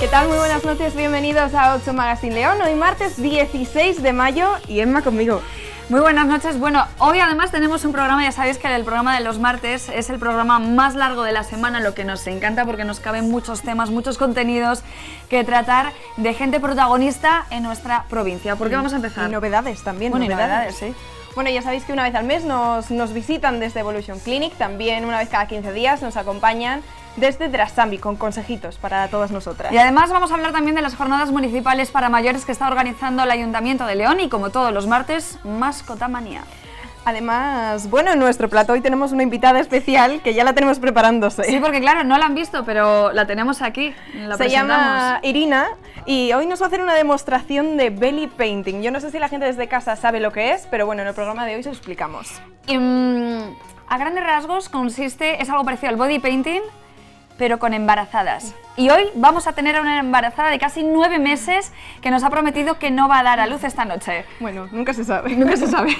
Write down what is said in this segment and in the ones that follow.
¿Qué tal? Muy buenas noches, bienvenidos a 8 Magazine León, hoy martes 16 de mayo y Emma conmigo. Muy buenas noches, bueno, hoy además tenemos un programa, ya sabéis que el programa de los martes es el programa más largo de la semana, lo que nos encanta porque nos caben muchos temas, muchos contenidos que tratar de gente protagonista en nuestra provincia. ¿Por qué vamos a empezar? Y novedades también, bueno, novedades, sí. Bueno, ya sabéis que una vez al mes nos visitan desde Evolution Clinic, también una vez cada 15 días nos acompañan desde Drasanvi con consejitos para todas nosotras. Y además vamos a hablar también de las Jornadas Municipales para Mayores que está organizando el Ayuntamiento de León y, como todos los martes, Mascotamanía. Además, bueno, en nuestro plato hoy tenemos una invitada especial que ya la tenemos preparándose. Sí, porque claro, no la han visto, pero la tenemos aquí, la presentamos. Se llama Irina y hoy nos va a hacer una demostración de belly painting. Yo no sé si la gente desde casa sabe lo que es, pero bueno, en el programa de hoy se lo explicamos. A grandes rasgos consiste, es algo parecido al body painting, pero con embarazadas. Y hoy vamos a tener a una embarazada de casi 9 meses que nos ha prometido que no va a dar a luz esta noche. Bueno, nunca se sabe. Nunca se sabe.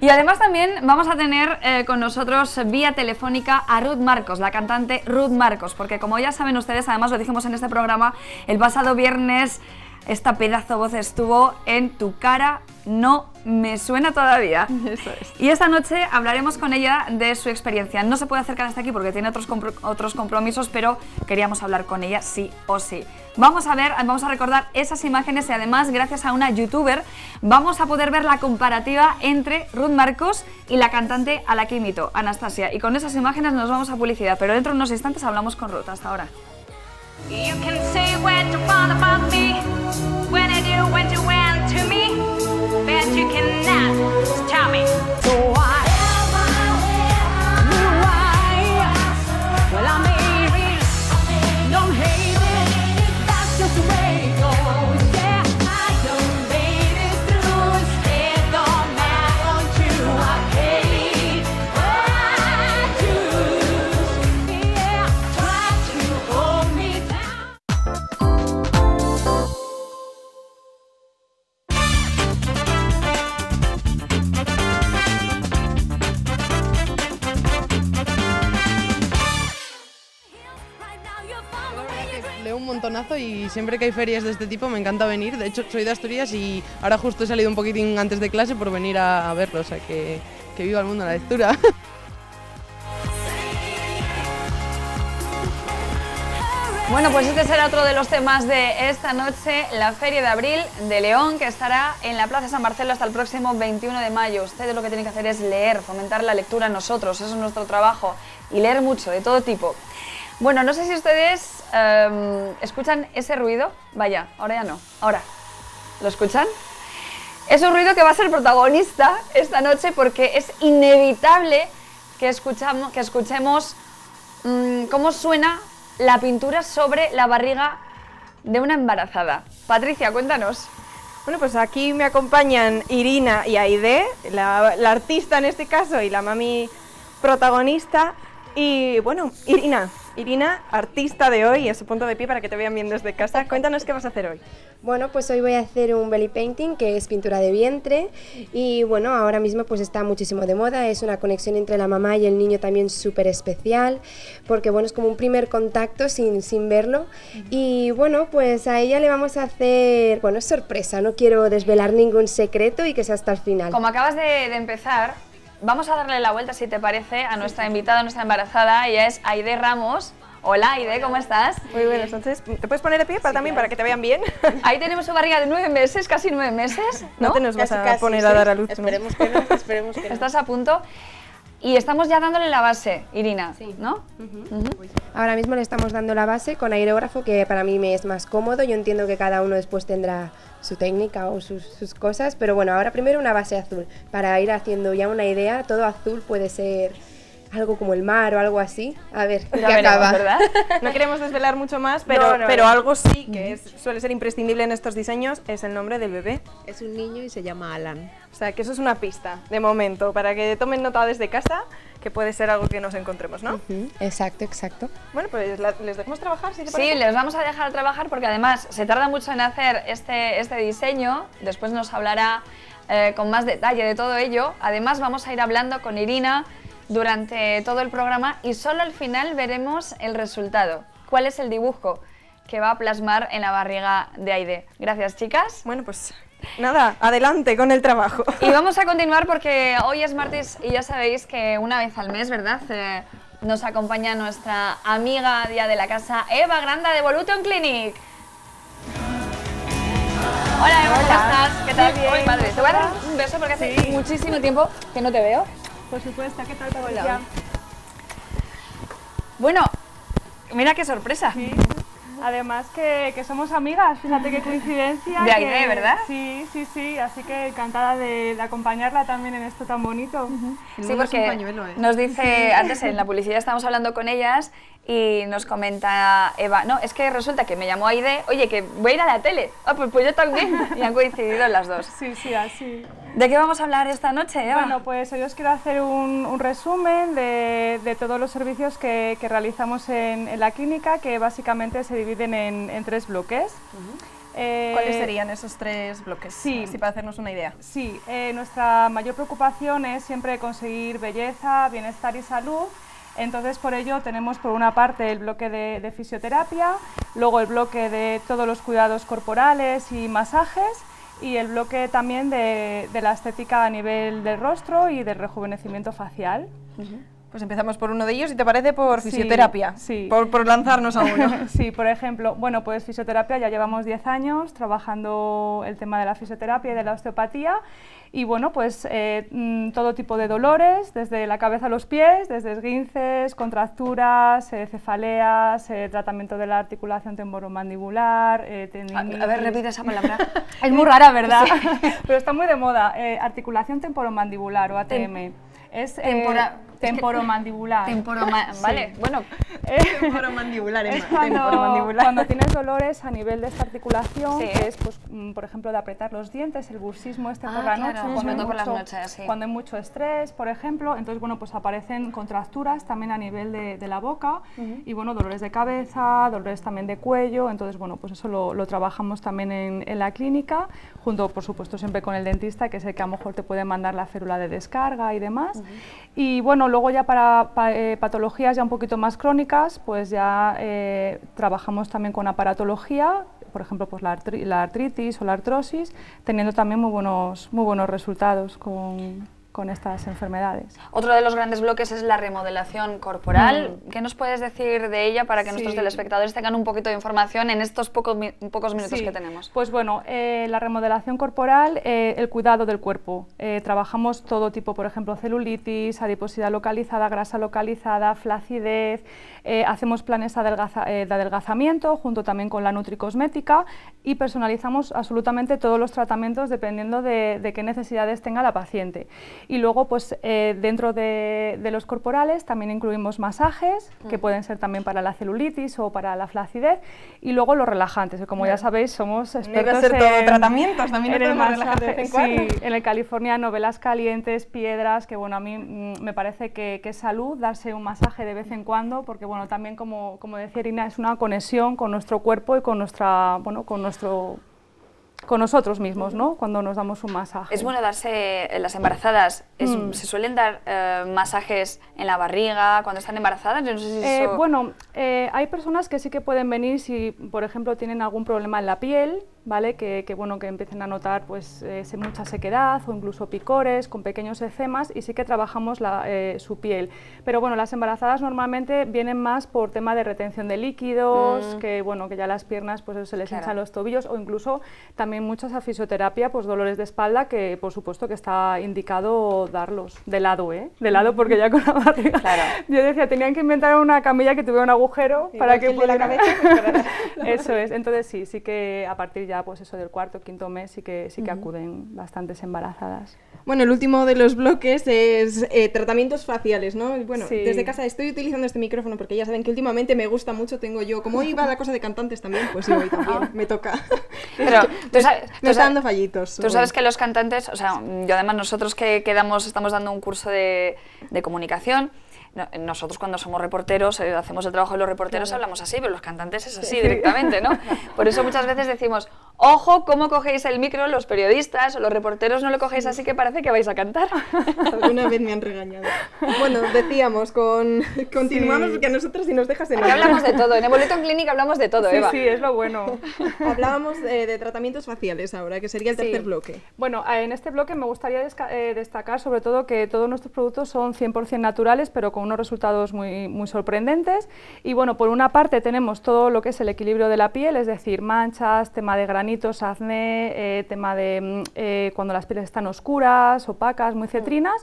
Y además también vamos a tener con nosotros vía telefónica a Ruth Marcos, la cantante Ruth Marcos, porque como ya saben ustedes, además lo dijimos en este programa, el pasado viernes esta pedazo de voz estuvo en Tu cara no me suena todavía. Eso es. Y esta noche hablaremos con ella de su experiencia. No se puede acercar hasta aquí porque tiene otros compromisos, pero queríamos hablar con ella sí o sí. Vamos a ver, vamos a recordar esas imágenes y además, gracias a una youtuber, vamos a poder ver la comparativa entre Ruth Marcos y la cantante a la que imito, Anastasia. Y con esas imágenes nos vamos a publicidad, pero dentro de unos instantes hablamos con Ruth. Hasta ahora. You can say what you want about me, what you want to me, but you cannot stop me. So why? Y siempre que hay ferias de este tipo me encanta venir. De hecho, soy de Asturias y ahora justo he salido un poquitín antes de clase por venir a verlo, o sea que viva el mundo de la lectura. Bueno, pues este será otro de los temas de esta noche, la Feria de Abril de León, que estará en la Plaza San Marcelo hasta el próximo 21 de mayo. Ustedes lo que tienen que hacer es leer, fomentar la lectura nosotros, eso es nuestro trabajo, y leer mucho, de todo tipo. Bueno, no sé si ustedes escuchan ese ruido. Vaya, ahora ya no. Ahora, ¿lo escuchan? Es un ruido que va a ser protagonista esta noche porque es inevitable que escuchemos cómo suena la pintura sobre la barriga de una embarazada. Patricia, cuéntanos. Bueno, pues aquí me acompañan Irina y Aide, la artista en este caso y la mami protagonista. Y bueno, Irina, artista de hoy, a su punto de pie para que te vean bien desde casa. Cuéntanos qué vas a hacer hoy. Bueno, pues hoy voy a hacer un belly painting, que es pintura de vientre. Y bueno, ahora mismo pues está muchísimo de moda. Es una conexión entre la mamá y el niño también súper especial, porque bueno, es como un primer contacto sin verlo. Y bueno, pues a ella le vamos a hacer, bueno, es sorpresa. No quiero desvelar ningún secreto y que sea hasta el final. Como acabas de empezar, vamos a darle la vuelta, si te parece, a nuestra invitada, a nuestra embarazada. Ella es Aide Ramos. Hola, Aide, ¿cómo estás? Muy bien, entonces, ¿te puedes poner de pie para que te vean bien? Ahí tenemos su barriga de 9 meses, casi 9 meses, ¿no? No te nos vas a poner a dar a luz. Esperemos que no, esperemos que no. Estás a punto. Y estamos ya dándole la base, Irina, sí, ¿no? Ahora mismo le estamos dando la base con aerógrafo, que para mí me es más cómodo. Yo entiendo que cada uno después tendrá su técnica o sus cosas, pero bueno, ahora primero una base azul, para ir haciendo ya una idea. Todo azul puede ser algo como el mar o algo así. A ver, ya qué veremos, acaba, ¿verdad? No queremos desvelar mucho más, pero algo sí que suele ser imprescindible en estos diseños es el nombre del bebé. Es un niño y se llama Alan. O sea, que eso es una pista, de momento, para que tomen nota desde casa, que puede ser algo que nos encontremos, ¿no? Exacto, exacto. Bueno, pues les dejamos trabajar, ¿sí? Sí, les vamos a dejar trabajar porque además se tarda mucho en hacer este diseño. Después nos hablará con más detalle de todo ello. Además vamos a ir hablando con Irina durante todo el programa y solo al final veremos el resultado. ¿Cuál es el dibujo que va a plasmar en la barriga de Aide. Gracias, chicas. Bueno, pues nada, adelante con el trabajo. Y vamos a continuar porque hoy es martes y ya sabéis que una vez al mes, ¿verdad? Nos acompaña nuestra amiga día de la casa, Eva Granda de Evolution Clinic. Hola Eva, ¿cómo estás? ¿Qué tal? Muy padre. Te voy a dar un beso porque hace muchísimo tiempo que no te veo. Por supuesto, ¿qué tal, Patricia? Bueno, mira qué sorpresa. Sí. Además que somos amigas, fíjate qué coincidencia. De Aide, ¿verdad? Sí, sí, sí, así que encantada de acompañarla también en esto tan bonito. Sí, porque pañuelo, ¿eh? Nos dice, sí, antes en la publicidad estábamos hablando con ellas y nos comenta Eva, no, es que resulta que me llamó Aide, oye, que voy a ir a la tele, ah, pues yo también, y han coincidido las dos. Sí, sí, así. ¿De qué vamos a hablar esta noche, Eva? Bueno, pues hoy os quiero hacer un resumen de todos los servicios que realizamos en la clínica, que básicamente se dividen en tres bloques. ¿Cuáles serían esos tres bloques? Sí, así para hacernos una idea. Sí, nuestra mayor preocupación es siempre conseguir belleza, bienestar y salud. Entonces, por ello, tenemos por una parte el bloque de fisioterapia, luego el bloque de todos los cuidados corporales y masajes, y el bloque también de la estética a nivel del rostro y del rejuvenecimiento facial. Pues empezamos por uno de ellos, si te parece, por fisioterapia, sí. Por lanzarnos a uno. Sí, por ejemplo, bueno, pues fisioterapia, ya llevamos 10 años trabajando el tema de la fisioterapia y de la osteopatía, y bueno, pues todo tipo de dolores, desde la cabeza a los pies, desde esguinces, contracturas, cefaleas, tratamiento de la articulación temporomandibular... a ver, repite esa palabra. Es muy rara, ¿verdad? Sí. Pero está muy de moda, articulación temporomandibular o ATM. Es temporomandibular. Vale, bueno. Temporomandibular es cuando tienes dolores a nivel de esta articulación, que es, pues, por ejemplo, de apretar los dientes, el bursismo por la noche, cuando hay mucho estrés, por ejemplo. Entonces, bueno, pues aparecen contracturas también a nivel de la boca y, bueno, dolores de cabeza, dolores también de cuello. Entonces, bueno, pues eso lo trabajamos también en la clínica, junto, por supuesto, siempre con el dentista, que es el que a lo mejor te puede mandar la férula de descarga y demás. Y bueno, luego ya para patologías ya un poquito más crónicas, pues ya trabajamos también con aparatología, por ejemplo, pues la artritis o la artrosis, teniendo también muy buenos resultados con estas enfermedades. Otro de los grandes bloques es la remodelación corporal. ¿Qué nos puedes decir de ella para que nuestros telespectadores tengan un poquito de información en estos pocos minutos que tenemos? Pues bueno, la remodelación corporal, el cuidado del cuerpo. Trabajamos todo tipo, por ejemplo, celulitis, adiposidad localizada, grasa localizada, flacidez. Hacemos planes de adelgazamiento junto también con la nutricosmética y personalizamos absolutamente todos los tratamientos dependiendo de qué necesidades tenga la paciente. Y luego, pues dentro de los corporales también incluimos masajes, que pueden ser también para la celulitis o para la flacidez, y luego los relajantes, que como ya sabéis somos expertos en tratamientos, también en el masaje, en el californiano, velas calientes, piedras, que bueno, a mí me parece que es salud darse un masaje de vez en cuando, porque bueno, también como decía Irina, es una conexión con nuestro cuerpo y con nuestra, bueno, con nosotros mismos, ¿no? Cuando nos damos un masaje. Es bueno darse, las embarazadas, se suelen dar masajes en la barriga cuando están embarazadas. Yo no sé si eso... Bueno, hay personas que sí que pueden venir si, por ejemplo, tienen algún problema en la piel, ¿vale? Que bueno, que empiecen a notar pues mucha sequedad o incluso picores con pequeños eczemas, y sí que trabajamos su piel. Pero bueno, las embarazadas normalmente vienen más por tema de retención de líquidos, que bueno, que ya las piernas pues se les hinchan los tobillos, o incluso también muchas a fisioterapia, pues dolores de espalda, que por supuesto que está indicado darlos de lado, de lado, porque ya con la barriga. Yo decía, tenían que inventar una camilla que tuviera un agujero para que pudiera... Eso es. Entonces sí que a partir ya pues eso del cuarto, quinto mes sí que acuden bastantes embarazadas. Bueno, el último de los bloques es tratamientos faciales, ¿no? Bueno, desde casa estoy utilizando este micrófono porque ya saben que últimamente me gusta mucho, tengo yo, como hoy va la cosa de cantantes también, pues hoy también me toca. Pero me está dando fallitos. Tú sabes que los cantantes, o sea, yo además nosotros que estamos dando un curso de comunicación. Nosotros cuando somos reporteros, hacemos el trabajo de los reporteros, hablamos así, pero los cantantes es así directamente, ¿no? Por eso muchas veces decimos, Ojo cómo cogéis el micro los periodistas o los reporteros, no lo cogéis así que parece que vais a cantar. Alguna vez me han regañado. Bueno, decíamos, continuamos porque a nosotros si nos dejas en... Aquí hablamos de todo, en Evolution Clinic hablamos de todo, sí, Eva. Sí, es lo bueno. Hablábamos de tratamientos faciales ahora, que sería el tercer bloque. Bueno, en este bloque me gustaría destacar sobre todo que todos nuestros productos son 100% naturales, pero con unos resultados muy, muy sorprendentes. Y bueno, por una parte tenemos todo lo que es el equilibrio de la piel, es decir, manchas, tema de granitos, acné, tema de cuando las pieles están oscuras, opacas, muy cetrinas,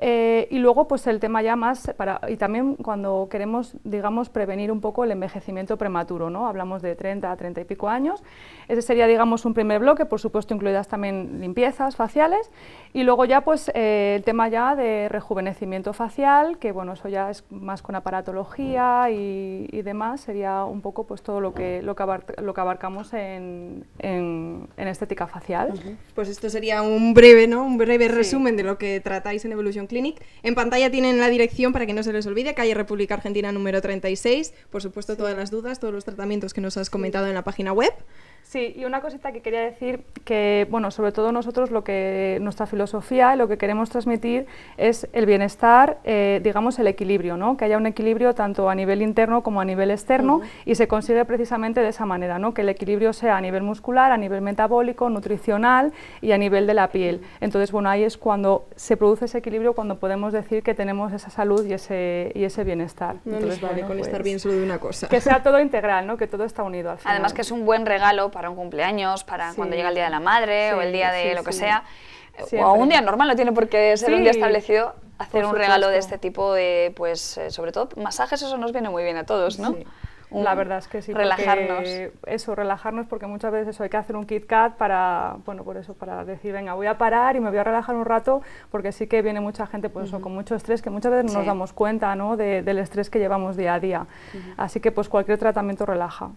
y luego pues el tema ya más, y también cuando queremos, digamos, prevenir un poco el envejecimiento prematuro, ¿no? Hablamos de 30 a 30 y pico años. Ese sería, digamos, un primer bloque, por supuesto incluidas también limpiezas faciales, y luego ya pues el tema ya de rejuvenecimiento facial, que bueno, eso ya es más con aparatología y demás, sería un poco pues todo lo que abarcamos en estética facial. Pues esto sería un breve, ¿no? Un breve resumen de lo que tratáis en Evolution Clinic. En pantalla tienen la dirección para que no se les olvide, calle República Argentina número 36, por supuesto todas las dudas, todos los tratamientos que nos has comentado en la página web. Sí, y una cosita que quería decir, que bueno, sobre todo nosotros nuestra filosofía, lo que queremos transmitir es el bienestar, digamos el equilibrio, ¿no? Que haya un equilibrio tanto a nivel interno como a nivel externo, y se consigue precisamente de esa manera, ¿no? Que el equilibrio sea a nivel muscular, a nivel metabólico, nutricional y a nivel de la piel. Entonces, bueno, ahí es cuando se produce ese equilibrio, cuando podemos decir que tenemos esa salud y ese bienestar. No nos vale con estar bien solo de una cosa. Que sea todo integral, ¿no? Que todo está unido al final. Además que es un buen regalo para un cumpleaños, para cuando llega el día de la madre o el día de lo que sea, o un día normal, no tiene por qué ser un día establecido, hacer un regalo de este tipo de, pues, sobre todo masajes, eso nos viene muy bien a todos, ¿no? Sí. La verdad es que sí, relajarnos. Eso, relajarnos, porque muchas veces eso, hay que hacer un Kit Kat para, bueno, por eso, para decir, venga, voy a parar y me voy a relajar un rato, porque sí que viene mucha gente pues, eso, con mucho estrés, que muchas veces no nos damos cuenta, ¿no? Del estrés que llevamos día a día. Así que pues cualquier tratamiento relaja.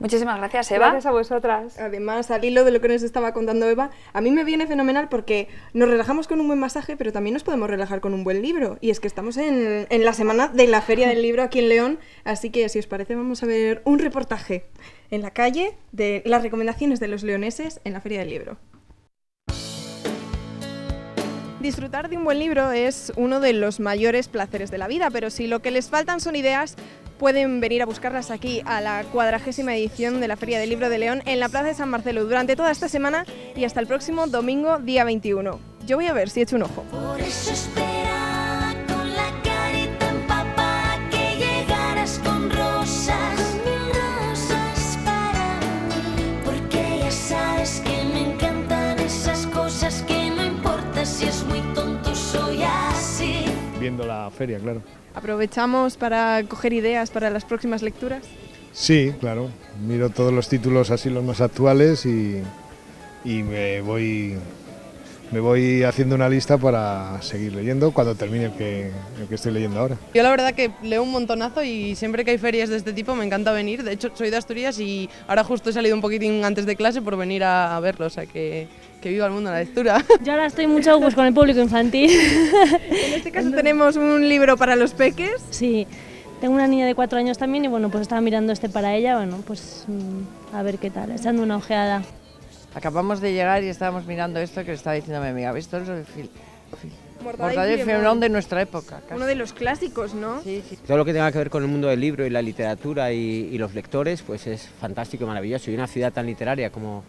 Muchísimas gracias, Eva. Gracias a vosotras. Además, al hilo de lo que nos estaba contando Eva, a mí me viene fenomenal porque nos relajamos con un buen masaje, pero también nos podemos relajar con un buen libro. Y es que estamos en la semana de la Feria del Libro aquí en León, así que si os parece vamos a ver un reportaje en la calle de las recomendaciones de los leoneses en la Feria del Libro. Disfrutar de un buen libro es uno de los mayores placeres de la vida, pero si lo que les faltan son ideas, pueden venir a buscarlas aquí a la 40ª edición de la Feria del Libro de León en la Plaza de San Marcelo durante toda esta semana y hasta el próximo domingo día 21. Yo voy a ver si echo un ojo. Viendo la feria, claro. ¿Aprovechamos para coger ideas para las próximas lecturas? Sí, claro. Miro todos los títulos así los más actuales y me voy haciendo una lista para seguir leyendo cuando termine el que estoy leyendo ahora. Yo la verdad que leo un montonazo y siempre que hay ferias de este tipo me encanta venir. De hecho, soy de Asturias y ahora justo he salido un poquitín antes de clase por venir a verlo, o sea que viva el mundo de la lectura. Yo ahora estoy mucho pues, con el público infantil. En este caso tenemos un libro para los peques. Sí, tengo una niña de 4 años también y bueno, pues estaba mirando este para ella, bueno, pues a ver qué tal, echando una ojeada. Acabamos de llegar y estábamos mirando esto que le estaba diciendo mi amiga, ¿visto? Esto es el Mortadelo y Filemón de nuestra época. Casi. Uno de los clásicos, ¿no? Sí, sí. Todo lo que tenga que ver con el mundo del libro y la literatura y los lectores, pues es fantástico y maravilloso. Y una ciudad tan literaria como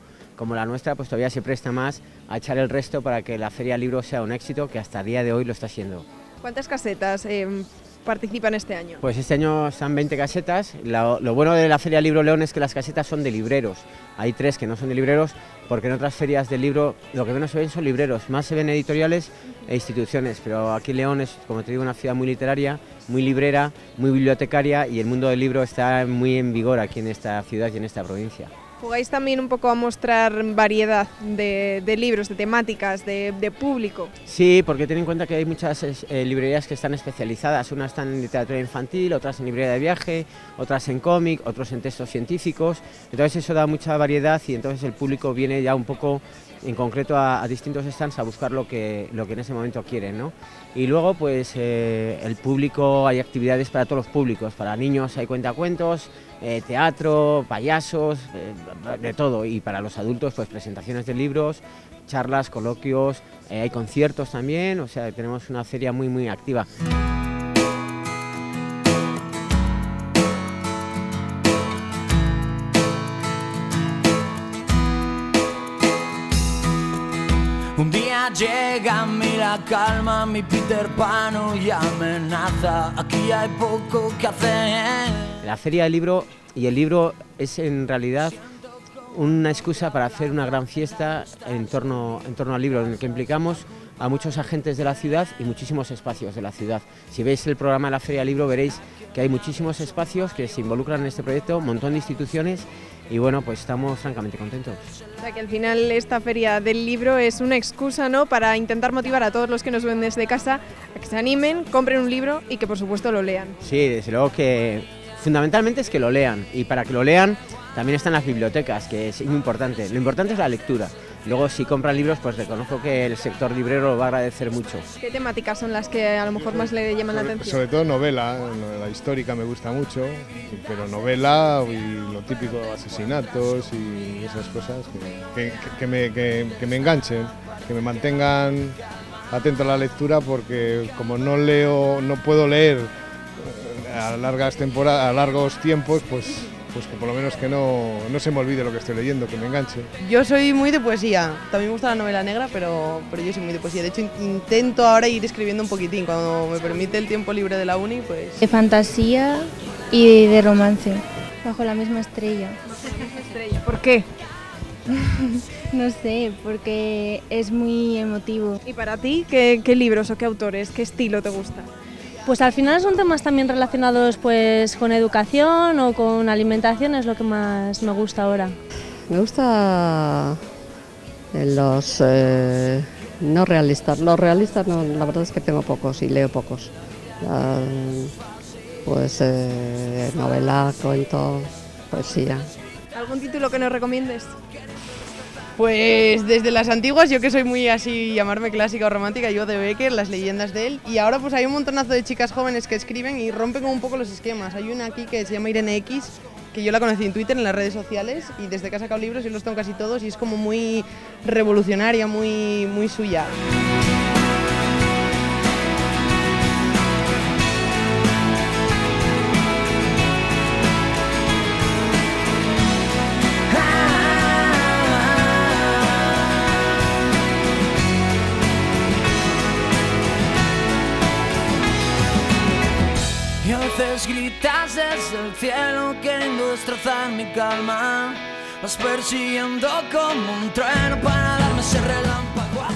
la nuestra, pues todavía se presta más a echar el resto para que la Feria del Libro sea un éxito, que hasta el día de hoy lo está siendo. ¿Cuántas casetas participan este año? Pues este año están 20 casetas. Lo bueno de la Feria del Libro León es que las casetas son de libreros. Hay 3 que no son de libreros, porque en otras ferias del libro lo que menos se ven son libreros, más se ven editoriales e instituciones, pero aquí León es, como te digo, una ciudad muy literaria, muy librera, muy bibliotecaria y el mundo del libro está muy en vigor aquí en esta ciudad y en esta provincia. Jugáis también un poco a mostrar variedad de libros, de temáticas, de público. Sí, porque ten en cuenta que hay muchas librerías que están especializadas. Unas están en literatura infantil, otras en librería de viaje, otras en cómic, otros en textos científicos. Entonces eso da mucha variedad y entonces el público viene ya un poco en concreto a distintos stands a buscar lo que en ese momento quieren, ¿no? Y luego pues el público, hay actividades para todos los públicos, para niños hay cuentacuentos, teatro, payasos, de todo, y para los adultos pues presentaciones de libros, charlas, coloquios, hay conciertos también, o sea, tenemos una feria muy muy activa. Un día llega a mí la calma, mi Peter Pan y amenaza, aquí hay poco que hacer. La feria del libro y el libro es en realidad una excusa para hacer una gran fiesta en torno al libro, en el que implicamos a muchos agentes de la ciudad y muchísimos espacios de la ciudad. Si veis el programa de la Feria del Libro veréis que hay muchísimos espacios que se involucran en este proyecto, un montón de instituciones. Y bueno, pues estamos francamente contentos. O sea que al final esta feria del libro es una excusa, ¿no?, para intentar motivar a todos los que nos ven desde casa a que se animen, compren un libro y que por supuesto lo lean. Sí, desde luego que fundamentalmente es que lo lean, y para que lo lean también están las bibliotecas, que es muy importante. Lo importante es la lectura. Luego si compran libros pues reconozco que el sector librero lo va a agradecer mucho. ¿Qué temáticas son las que a lo mejor más le llaman la atención? Sobre todo novela histórica me gusta mucho, pero novela y lo típico, asesinatos y esas cosas que me enganchen, que me mantengan atento a la lectura, porque como no leo, no puedo leer a largas temporadas, a largos tiempos, pues que por lo menos que no se me olvide lo que estoy leyendo, que me enganche. Yo soy muy de poesía, también me gusta la novela negra, pero yo soy muy de poesía. De hecho, intento ahora ir escribiendo un poquitín, cuando me permite el tiempo libre de la uni, pues... De fantasía y de romance, bajo la misma estrella. ¿Por qué? No sé, porque es muy emotivo. ¿Y para ti qué libros o qué autores, qué estilo te gusta? Pues al final son temas también relacionados pues con educación o con alimentación, es lo que más me gusta ahora. Me gusta los no realistas. Los realistas no, la verdad es que tengo pocos y leo pocos. Novela, cuento, poesía. ¿Algún título que nos recomiendes? Pues desde las antiguas, yo que soy muy así, llamarme clásica o romántica, yo de Becker, las leyendas de él, y ahora pues hay un montonazo de chicas jóvenes que escriben y rompen un poco los esquemas. Hay una aquí que se llama Irene X, que yo la conocí en Twitter, en las redes sociales, y desde que ha sacado libros yo los tengo casi todos, y es como muy revolucionaria, muy, muy suya. Gritas desde el cielo queriendo destrozar mi calma, vas persiguiendo como un trueno para darme ese relámpago.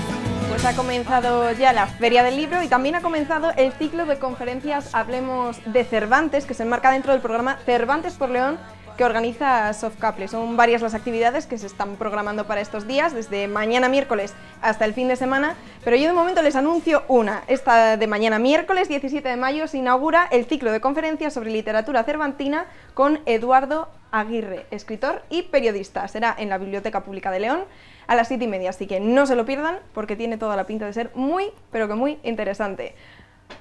Pues ha comenzado ya la Feria del Libro y también ha comenzado el ciclo de conferencias Hablemos de Cervantes, que se enmarca dentro del programa Cervantes por León que organiza SoftCaple. Son varias las actividades que se están programando para estos días, desde mañana miércoles hasta el fin de semana, pero yo de momento les anuncio una. Esta de mañana miércoles 17 de mayo se inaugura el ciclo de conferencias sobre literatura cervantina con Eduardo Aguirre, escritor y periodista. Será en la Biblioteca Pública de León a las 7:30, así que no se lo pierdan porque tiene toda la pinta de ser muy, pero que muy interesante.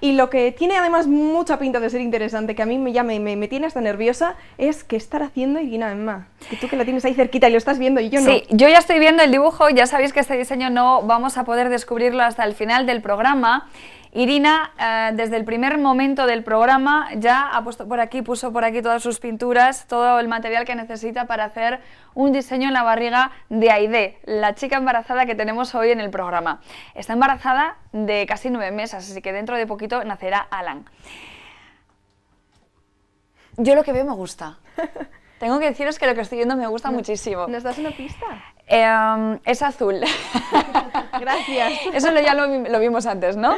Y lo que tiene además mucha pinta de ser interesante, que a mí me tiene hasta nerviosa, es que estar haciendo Irina Emma. Que tú que la tienes ahí cerquita y lo estás viendo y yo no. Sí, yo ya estoy viendo el dibujo, ya sabéis que este diseño no vamos a poder descubrirlo hasta el final del programa. Irina, desde el primer momento del programa, ya ha puesto por aquí, puso por aquí todas sus pinturas, todo el material que necesita para hacer un diseño en la barriga de Aide, la chica embarazada que tenemos hoy en el programa. Está embarazada de casi 9 meses, así que dentro de poquito nacerá Alan. Yo lo que veo me gusta. Tengo que deciros que lo que estoy viendo me gusta muchísimo. ¿Nos das una pista? Es azul. Gracias. Eso ya lo vimos antes, ¿no?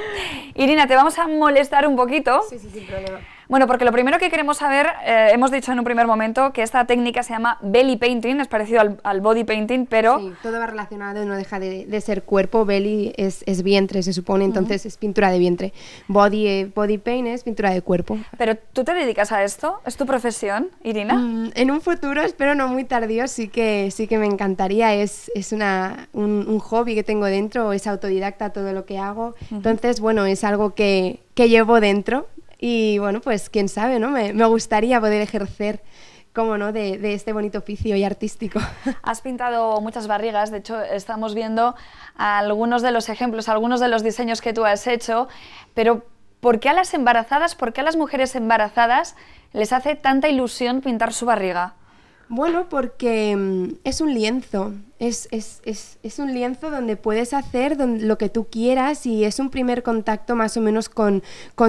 Irina, te vamos a molestar un poquito. Sí, sin problema. Bueno, porque lo primero que queremos saber, hemos dicho en un primer momento que esta técnica se llama belly painting, es parecido al body painting, pero... Sí, todo va relacionado, no deja de ser cuerpo. Belly es vientre, se supone, entonces es pintura de vientre. Body paint es pintura de cuerpo. ¿Pero tú te dedicas a esto? ¿Es tu profesión, Irina? En un futuro, espero no muy tardío, sí que me encantaría. Es un hobby que tengo dentro, es autodidacta todo lo que hago. Entonces, bueno, es algo que llevo dentro y, bueno, pues quién sabe, ¿no? Me gustaría poder ejercer cómo no, de este bonito oficio y artístico. Has pintado muchas barrigas, de hecho estamos viendo algunos de los ejemplos, algunos de los diseños que tú has hecho, pero ¿por qué a las embarazadas, por qué a las mujeres embarazadas les hace tanta ilusión pintar su barriga? Bueno, porque es un lienzo, es un lienzo donde puedes hacer lo que tú quieras y es un primer contacto más o menos con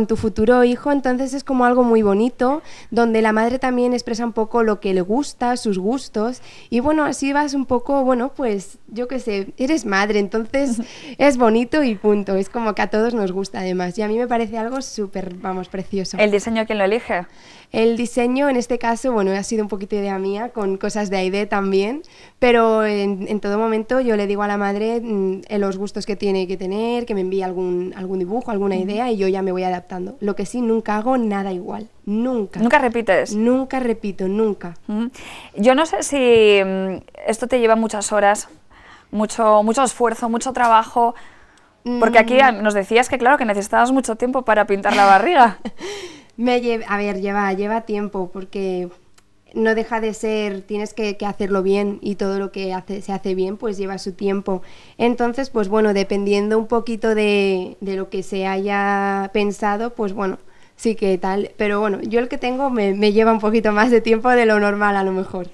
tu futuro hijo, entonces es como algo muy bonito, donde la madre también expresa un poco lo que le gusta, sus gustos, y bueno, así vas un poco, bueno, pues yo qué sé, eres madre, entonces es bonito y punto, es como que a todos nos gusta además, y a mí me parece algo súper, vamos, precioso. ¿El diseño quién lo elige? El diseño en este caso, bueno, ha sido un poquito idea mía, con cosas de Aide también, pero en todo momento yo le digo a la madre los gustos que tiene que tener, que me envíe algún dibujo, alguna idea, y yo ya me voy adaptando. Lo que sí, nunca hago nada igual, nunca. ¿Nunca repites? Nunca repito, nunca. Yo no sé si esto te lleva muchas horas, mucho esfuerzo, mucho trabajo, porque aquí nos decías que claro, que necesitabas mucho tiempo para pintar la barriga. Lleva tiempo, porque no deja de ser, tienes que hacerlo bien, y todo lo que se hace bien pues lleva su tiempo. Entonces, pues bueno, dependiendo un poquito de lo que se haya pensado, pues bueno, sí que tal. Pero bueno, yo el que tengo me lleva un poquito más de tiempo de lo normal a lo mejor.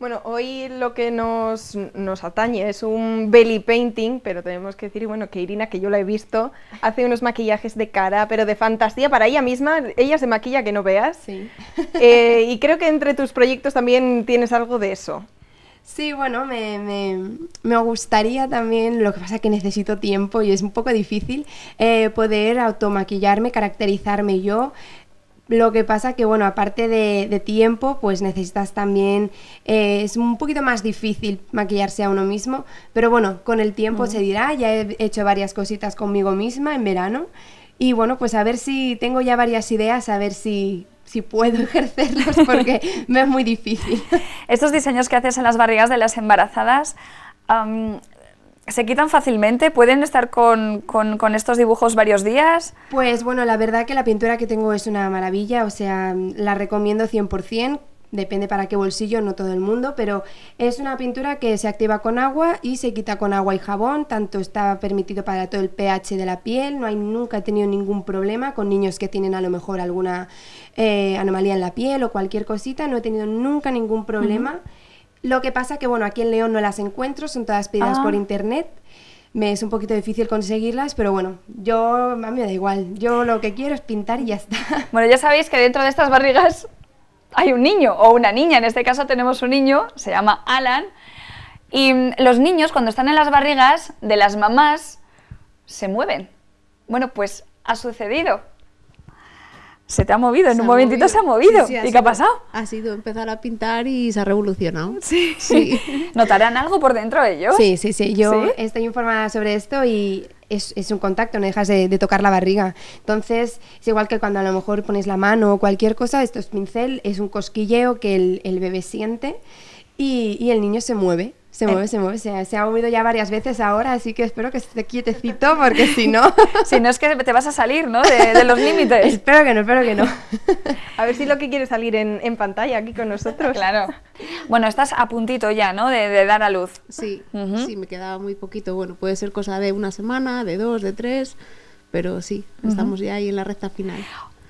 Bueno, hoy lo que nos atañe es un belly painting, pero tenemos que decir, bueno, que Irina, que yo la he visto, hace unos maquillajes de cara, pero de fantasía para ella misma, ella se maquilla que no veas. Sí. Y creo que entre tus proyectos también tienes algo de eso. Sí, bueno, me gustaría también, lo que pasa es que necesito tiempo y es un poco difícil, poder automaquillarme, caracterizarme yo. Lo que pasa que, bueno, aparte de tiempo, pues necesitas también, es un poquito más difícil maquillarse a uno mismo, pero bueno, con el tiempo se dirá, ya he hecho varias cositas conmigo misma en verano, y bueno, pues a ver si tengo ya varias ideas, a ver si puedo ejercerlas, porque me es muy difícil. Estos diseños que haces en las barrigas de las embarazadas, ¿se quitan fácilmente? ¿Pueden estar con estos dibujos varios días? Pues bueno, la verdad que la pintura que tengo es una maravilla, o sea, la recomiendo 100%, depende para qué bolsillo, no todo el mundo, pero es una pintura que se activa con agua y se quita con agua y jabón, tanto está permitido para todo el pH de la piel, nunca he tenido ningún problema con niños que tienen a lo mejor alguna anomalía en la piel o cualquier cosita, no he tenido nunca ningún problema. Lo que pasa que, bueno, aquí en León no las encuentro, son todas pedidas por internet, me es un poquito difícil conseguirlas, pero bueno, a mí me da igual, yo lo que quiero es pintar y ya está. Bueno, ya sabéis que dentro de estas barrigas hay un niño o una niña, en este caso tenemos un niño, se llama Alan, y los niños cuando están en las barrigas de las mamás se mueven. Bueno, pues ha sucedido. Se te ha movido, en un momentito se ha movido. Sí, ¿y qué ha pasado? Ha sido empezar a pintar y se ha revolucionado. Sí, sí. ¿Notarán algo por dentro de ellos? Sí, yo estoy informada sobre esto y es un contacto, no dejas de tocar la barriga. Entonces, es igual que cuando a lo mejor pones la mano o cualquier cosa, esto es pincel, es un cosquilleo que el bebé siente y el niño se mueve. Se ha movido ya varias veces ahora, así que espero que esté quietecito, porque si no... Si no es que te vas a salir, ¿no?, de los límites. Espero que no. A ver si lo que quiere salir en pantalla aquí con nosotros. Claro. Bueno, estás a puntito ya, ¿no?, de dar a luz. Sí, sí, me quedaba muy poquito. Bueno, puede ser cosa de una semana, de dos, de tres, pero sí, estamos ya ahí en la recta final.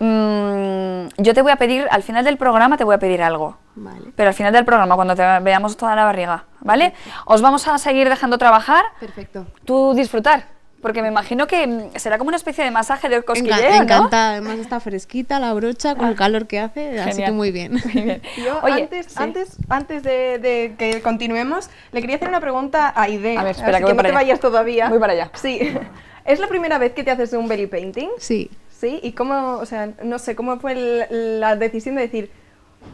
Yo te voy a pedir, al final del programa te voy a pedir algo. Vale. Pero al final del programa, cuando te veamos toda la barriga, ¿vale? Perfecto. Os vamos a seguir dejando trabajar. Perfecto. Tú disfrutar, porque me imagino que será como una especie de masaje de cosquilleo, ¿no? Encantada, además está fresquita la brocha con el calor que hace, genial. Así que muy bien. Muy bien. Yo, oye, antes de que continuemos, le quería hacer una pregunta a Aide. A ver, espera, que no te vayas todavía. Voy para allá. Sí. ¿Es la primera vez que te haces un belly painting? Sí. Sí, y cómo, o sea, no sé, cómo fue la decisión de decir,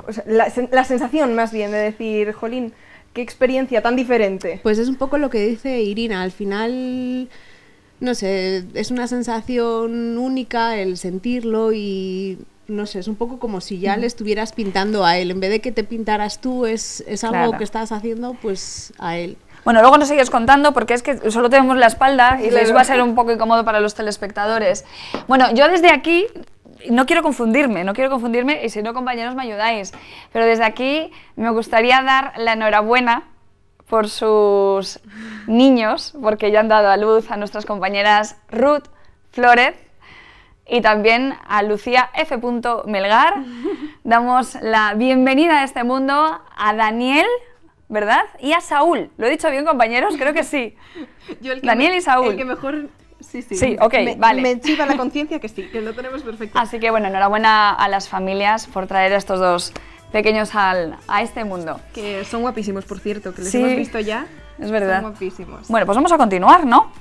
o sea, la sensación más bien de decir, jolín, qué experiencia tan diferente. Pues es un poco lo que dice Irina, al final, no sé, es una sensación única el sentirlo y, no sé, es un poco como si ya le estuvieras pintando a él, en vez de que te pintaras tú, es algo que estás haciendo pues a él. Bueno, luego nos sigues contando porque es que solo tenemos la espalda y les va a ser un poco incómodo para los telespectadores. Bueno, yo desde aquí No quiero confundirme, y si no, compañeros, me ayudáis. Pero desde aquí me gustaría dar la enhorabuena por sus niños, porque ya han dado a luz a nuestras compañeras Ruth Flores y también a Lucía F. Melgar. Damos la bienvenida a este mundo a Daniel, ¿verdad? Y a Saúl. ¿Lo he dicho bien, compañeros? Creo que sí. Daniel y Saúl. El que mejor... Sí, ok, vale. Me chiva la conciencia que sí, que lo tenemos perfecto. Así que bueno, enhorabuena a las familias por traer a estos dos pequeños a este mundo. Que son guapísimos, por cierto, que les hemos visto ya. Es verdad. Son guapísimos. Bueno, pues vamos a continuar, ¿no?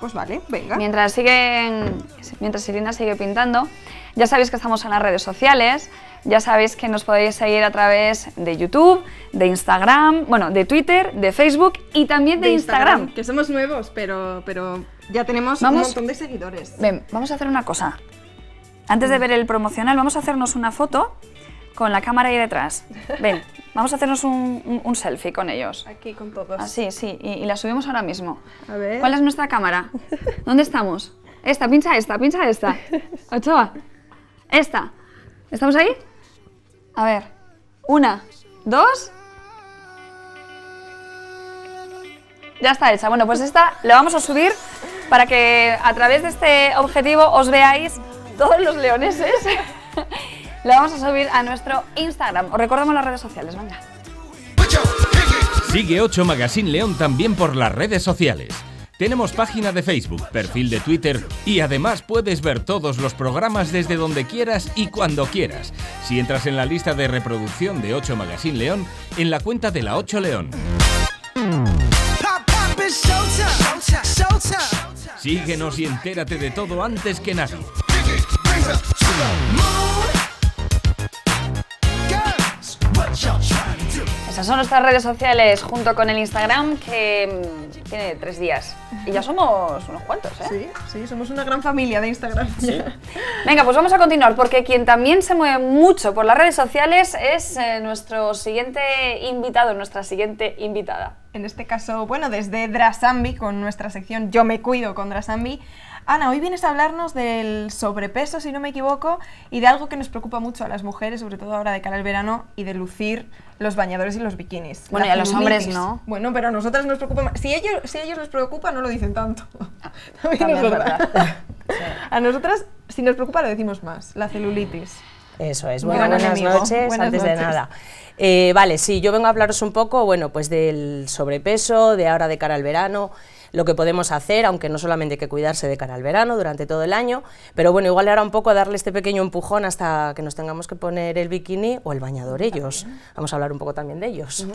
Pues vale, venga. Mientras Irina sigue pintando, ya sabéis que estamos en las redes sociales, ya sabéis que nos podéis seguir a través de YouTube, de Instagram, bueno, de Twitter, de Facebook y también de Instagram. Que somos nuevos, pero ya tenemos un montón de seguidores. Ven, vamos a hacer una cosa. Antes de ver el promocional, vamos a hacernos una foto con la cámara ahí detrás. Ven, vamos a hacernos un selfie con ellos. Aquí, con todos. Así, sí, y la subimos ahora mismo. A ver. ¿Cuál es nuestra cámara? ¿Dónde estamos? Esta, pincha esta. Ochoa, esta. ¿Estamos ahí? A ver, 1, 2... Ya está hecha. Bueno, pues esta la vamos a subir para que a través de este objetivo os veáis todos los leoneses. La vamos a subir a nuestro Instagram. Os recordamos las redes sociales, venga. Sigue 8 Magazine León también por las redes sociales. Tenemos página de Facebook, perfil de Twitter y además puedes ver todos los programas desde donde quieras y cuando quieras. Si entras en la lista de reproducción de 8 Magazine León, en la cuenta de la 8 León. Síguenos y entérate de todo antes que nadie. Esas son nuestras redes sociales junto con el Instagram, que tiene 3 días. Y ya somos unos cuantos, ¿eh? Sí, somos una gran familia de Instagram. Sí. Venga, pues vamos a continuar, porque quien también se mueve mucho por las redes sociales es nuestro siguiente invitado, nuestra siguiente invitada. En este caso, bueno, desde Drasanvi, con nuestra sección Yo me cuido con Drasanvi. Ana, hoy vienes a hablarnos del sobrepeso, si no me equivoco, y de algo que nos preocupa mucho a las mujeres, sobre todo ahora de cara al verano, y de lucir los bañadores y los bikinis. Bueno, y a los hombres no. Bueno, pero a nosotras nos preocupa más. Si a ellos nos preocupa, no lo dicen tanto. También es verdad. A nosotras, si nos preocupa, lo decimos más. La celulitis. Eso es. Bueno, buenas noches, antes de nada. Vale, sí, yo vengo a hablaros un poco, bueno, pues del sobrepeso, de ahora de cara al verano, lo que podemos hacer, aunque no solamente hay que cuidarse de cara al verano, durante todo el año, pero bueno, igual ahora un poco a darle este pequeño empujón hasta que nos tengamos que poner el bikini o el bañador ellos. Vamos a hablar un poco también de ellos.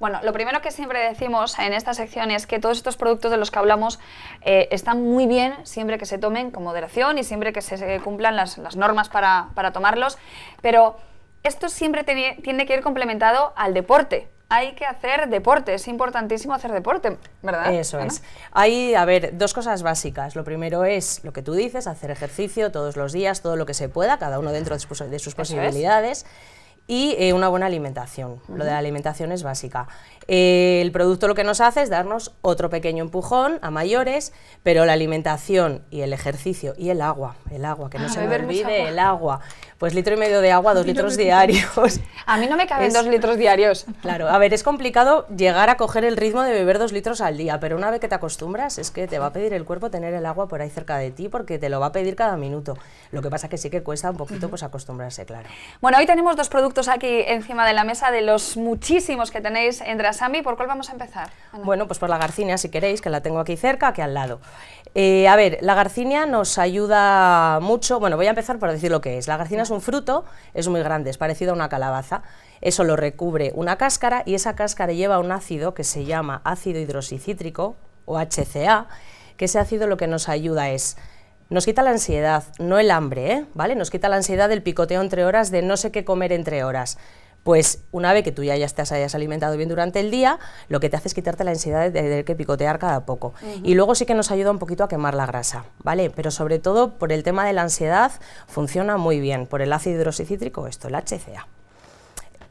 Bueno, lo primero que siempre decimos en esta sección es que todos estos productos de los que hablamos están muy bien siempre que se tomen con moderación y siempre que se cumplan las normas para tomarlos, pero esto siempre tiene que ir complementado al deporte. Hay que hacer deporte, es importantísimo hacer deporte, ¿verdad? Eso es. Hay, a ver, dos cosas básicas. Lo primero es lo que tú dices, hacer ejercicio todos los días, todo lo que se pueda, cada uno dentro de sus posibilidades. Y una buena alimentación. Lo de la alimentación es básica. El producto lo que nos hace es darnos otro pequeño empujón a mayores, pero la alimentación y el ejercicio y el agua, que no se me olvide, el agua. Pues 1,5 litros de agua, 2 litros diarios. A mí no me caben 2 litros diarios. Claro, a ver, es complicado llegar a coger el ritmo de beber 2 litros al día, pero una vez que te acostumbras es que te va a pedir el cuerpo tener el agua por ahí cerca de ti, porque te lo va a pedir cada minuto. Lo que pasa que sí que cuesta un poquito pues acostumbrarse, claro. Bueno, hoy tenemos dos productos aquí encima de la mesa de los muchísimos que tenéis en Drasanvi. ¿Por cuál vamos a empezar, Ana? Bueno, pues por la garcinia, si queréis, que la tengo aquí cerca, aquí al lado. A ver, la garcinia nos ayuda mucho. Bueno, voy a empezar por decir lo que es. La garcinia es un fruto, es muy grande, es parecido a una calabaza. Eso lo recubre una cáscara y esa cáscara lleva un ácido que se llama ácido hidroxicítrico, o HCA, que ese ácido lo que nos ayuda es... Nos quita la ansiedad, no el hambre, ¿vale? Nos quita la ansiedad del picoteo entre horas, de no sé qué comer entre horas. Pues una vez que tú ya te hayas alimentado bien durante el día, lo que te hace es quitarte la ansiedad de tener que picotear cada poco. Y luego sí que nos ayuda un poquito a quemar la grasa, ¿vale? Pero sobre todo por el tema de la ansiedad funciona muy bien, por el ácido hidroxicítrico, esto, el HCA.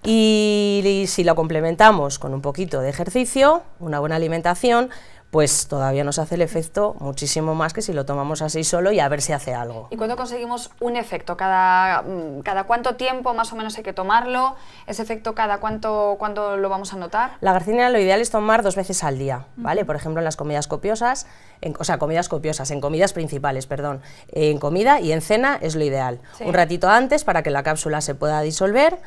Y si lo complementamos con un poquito de ejercicio, una buena alimentación, pues todavía nos hace el efecto muchísimo más que si lo tomamos así solo y a ver si hace algo. ¿Y cuándo conseguimos un efecto? ¿Cada cuánto tiempo más o menos hay que tomarlo? ¿Ese efecto cada cuánto lo vamos a notar? La garcinia lo ideal es tomar 2 veces al día, ¿vale? Por ejemplo, en las comidas copiosas, en comidas principales, perdón, en comida y en cena es lo ideal. Sí. Un ratito antes para que la cápsula se pueda disolver,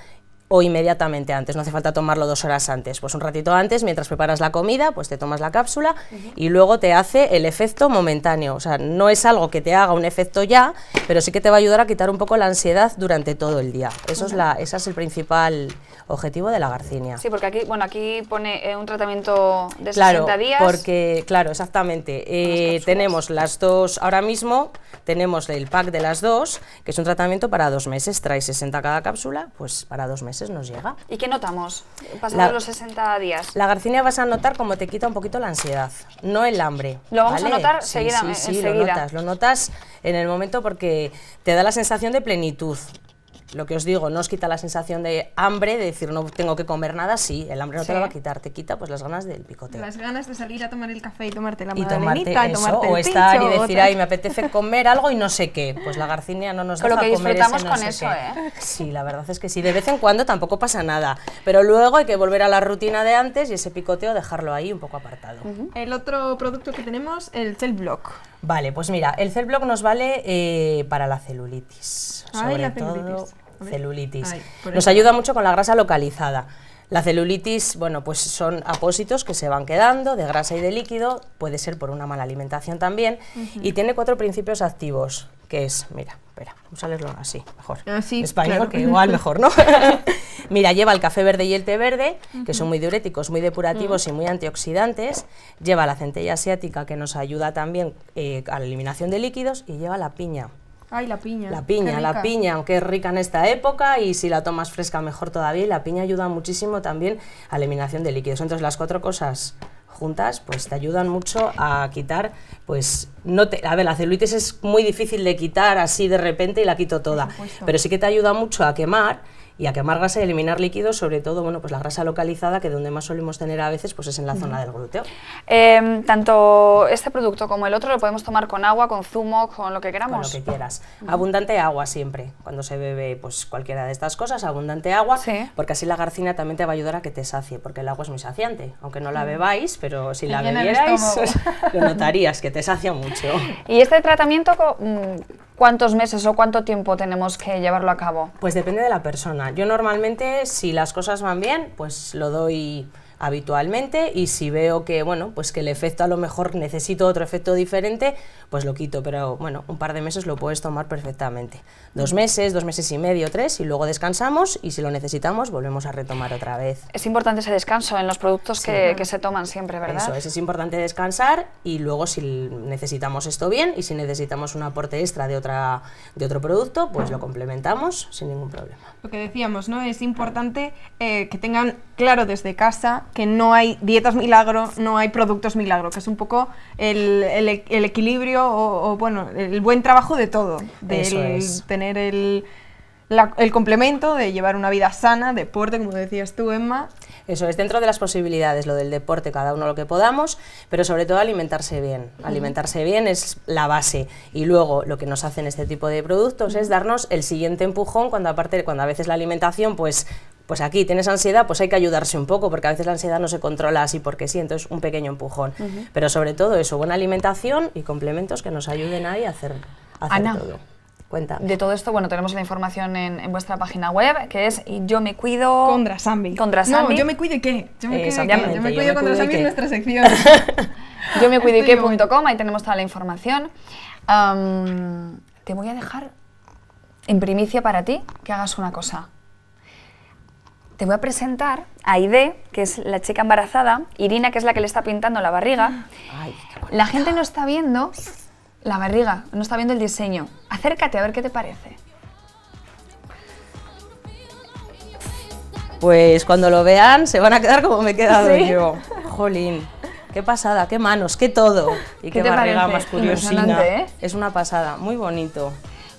o inmediatamente antes, no hace falta tomarlo 2 horas antes, pues un ratito antes, mientras preparas la comida, pues te tomas la cápsula y luego te hace el efecto momentáneo, o sea, no es algo que te haga un efecto ya, pero sí que te va a ayudar a quitar un poco la ansiedad durante todo el día. Eso es ese es el principal objetivo de la garcinia. Sí, porque aquí, bueno, aquí pone un tratamiento de 60 días. Porque, claro, exactamente, tenemos las dos, ahora mismo tenemos el pack de las dos, que es un tratamiento para 2 meses, trae 60 cada cápsula, pues para 2 meses nos llega. ¿Y qué notamos pasando los 60 días? La garcinia vas a notar como te quita un poquito la ansiedad, no el hambre. Lo vamos a notar seguidamente. Sí, lo notas en el momento porque te da la sensación de plenitud. Lo que os digo, no os quita la sensación de hambre, de decir no tengo que comer nada, sí, el hambre no te lo va a quitar, te quita pues las ganas del picoteo. Las ganas de salir a tomar el café y tomarte la magdalenita, y tomarte el pincho. O estar y decir, ay, me apetece comer algo y no sé qué, pues la garcinia no nos deja comer ese no sé qué. Con lo que disfrutamos con eso, ¿eh? Sí, la verdad es que sí, de vez en cuando tampoco pasa nada, pero luego hay que volver a la rutina de antes y ese picoteo dejarlo ahí un poco apartado. El otro producto que tenemos, el Cell Block. Vale, pues mira, el Cell Block nos vale para la celulitis, sobre todo celulitis. Nos ayuda mucho con la grasa localizada. La celulitis, bueno, pues son apósitos que se van quedando de grasa y de líquido, puede ser por una mala alimentación también, y tiene 4 principios activos, que es, mira, espera, vamos a leerlo así, mejor, español, que igual mejor, ¿no? Mira, lleva el café verde y el té verde, que son muy diuréticos, muy depurativos y muy antioxidantes, lleva la centella asiática, que nos ayuda también a la eliminación de líquidos, y lleva la piña. Ay, la piña. La piña, aunque es rica en esta época y si la tomas fresca mejor todavía, y la piña ayuda muchísimo también a la eliminación de líquidos. Entonces las 4 cosas juntas pues te ayudan mucho a quitar, pues la celulitis es muy difícil de quitar así de repente y la quito toda, pero sí que te ayuda mucho a quemar y a quemar grasa y eliminar líquidos, sobre todo, bueno, pues la grasa localizada, que donde más solemos tener a veces, pues es en la zona del glúteo. Tanto este producto como el otro lo podemos tomar con agua, con zumo, con lo que queramos. Con lo que quieras. Abundante agua siempre, cuando se bebe pues cualquiera de estas cosas, abundante agua, porque así la garcinia también te va a ayudar a que te sacie, porque el agua es muy saciante, aunque no la bebáis, pero si la bebierais, lo notarías, que te sacia mucho. Y este tratamiento, ¿cuántos meses o cuánto tiempo tenemos que llevarlo a cabo? Pues depende de la persona. Yo normalmente, si las cosas van bien, pues lo doy habitualmente y si veo que, bueno, pues que el efecto a lo mejor necesito otro efecto diferente, pues lo quito, pero bueno, un par de meses lo puedes tomar perfectamente. 2 meses, 2 meses y medio, 3, y luego descansamos y si lo necesitamos volvemos a retomar otra vez. Es importante ese descanso en los productos que se toman siempre, ¿verdad? Eso es importante descansar y luego si necesitamos esto bien y si necesitamos un aporte extra de otro producto, pues lo complementamos sin ningún problema. Lo que decíamos, ¿no? Es importante que tengan claro desde casa que no hay dietas milagro, no hay productos milagro, que es un poco el equilibrio o bueno, el buen trabajo de todo, de tener el complemento, de llevar una vida sana, deporte, como decías tú, Emma. Eso es, dentro de las posibilidades, lo del deporte, cada uno lo que podamos, pero sobre todo alimentarse bien. Alimentarse bien es la base y luego lo que nos hacen este tipo de productos es darnos el siguiente empujón cuando a veces la alimentación pues aquí tienes ansiedad, pues hay que ayudarse un poco, porque a veces la ansiedad no se controla así porque sí, entonces un pequeño empujón. Pero sobre todo eso, buena alimentación y complementos que nos ayuden ahí a hacer todo. Cuéntame. De todo esto, bueno, tenemos la información en vuestra página web, que es Yo me cuido... Con Drasanvi. No, Yo me cuido y qué. Yo me cuido con Drasanvi en nuestra sección. Yo me cuido y qué.com, ahí tenemos toda la información. Te voy a dejar en primicia para ti que hagas una cosa. Te voy a presentar a Aide, que es la chica embarazada, Irina, que es la que le está pintando la barriga. Ay, qué bonita. La gente no está viendo... La barriga, no está viendo el diseño. Acércate a ver qué te parece. Pues cuando lo vean se van a quedar como me he quedado yo. Jolín, qué pasada, qué manos, qué todo. Y qué barriga más curiosina. ¿Eh? Es una pasada, muy bonito.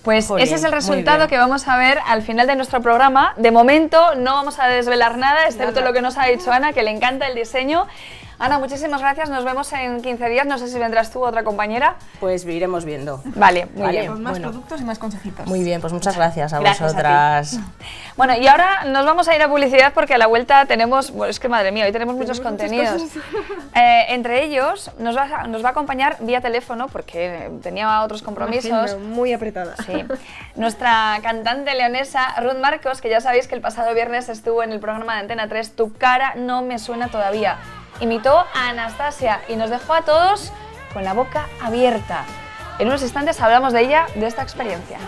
Pues ese es el resultado que vamos a ver al final de nuestro programa. De momento no vamos a desvelar nada, excepto lo que nos ha dicho Ana, que le encanta el diseño. Ana, muchísimas gracias. Nos vemos en 15 días. No sé si vendrás tú o otra compañera. Pues iremos viendo. Vale, muy bien. Pues más productos y más consejitos. Muy bien, pues muchas gracias a vosotras. Bueno, y ahora nos vamos a ir a publicidad porque a la vuelta tenemos... Bueno, es que madre mía, hoy tenemos muchos contenidos. Entre ellos, nos va a acompañar vía teléfono porque tenía otros compromisos. Imagino, muy apretada. Sí. Nuestra cantante leonesa, Ruth Marcos, que ya sabéis que el pasado viernes estuvo en el programa de Antena 3, Tu cara no me suena todavía. Imitó a Anastasia y nos dejó a todos con la boca abierta. En unos instantes hablamos de ella, de esta experiencia.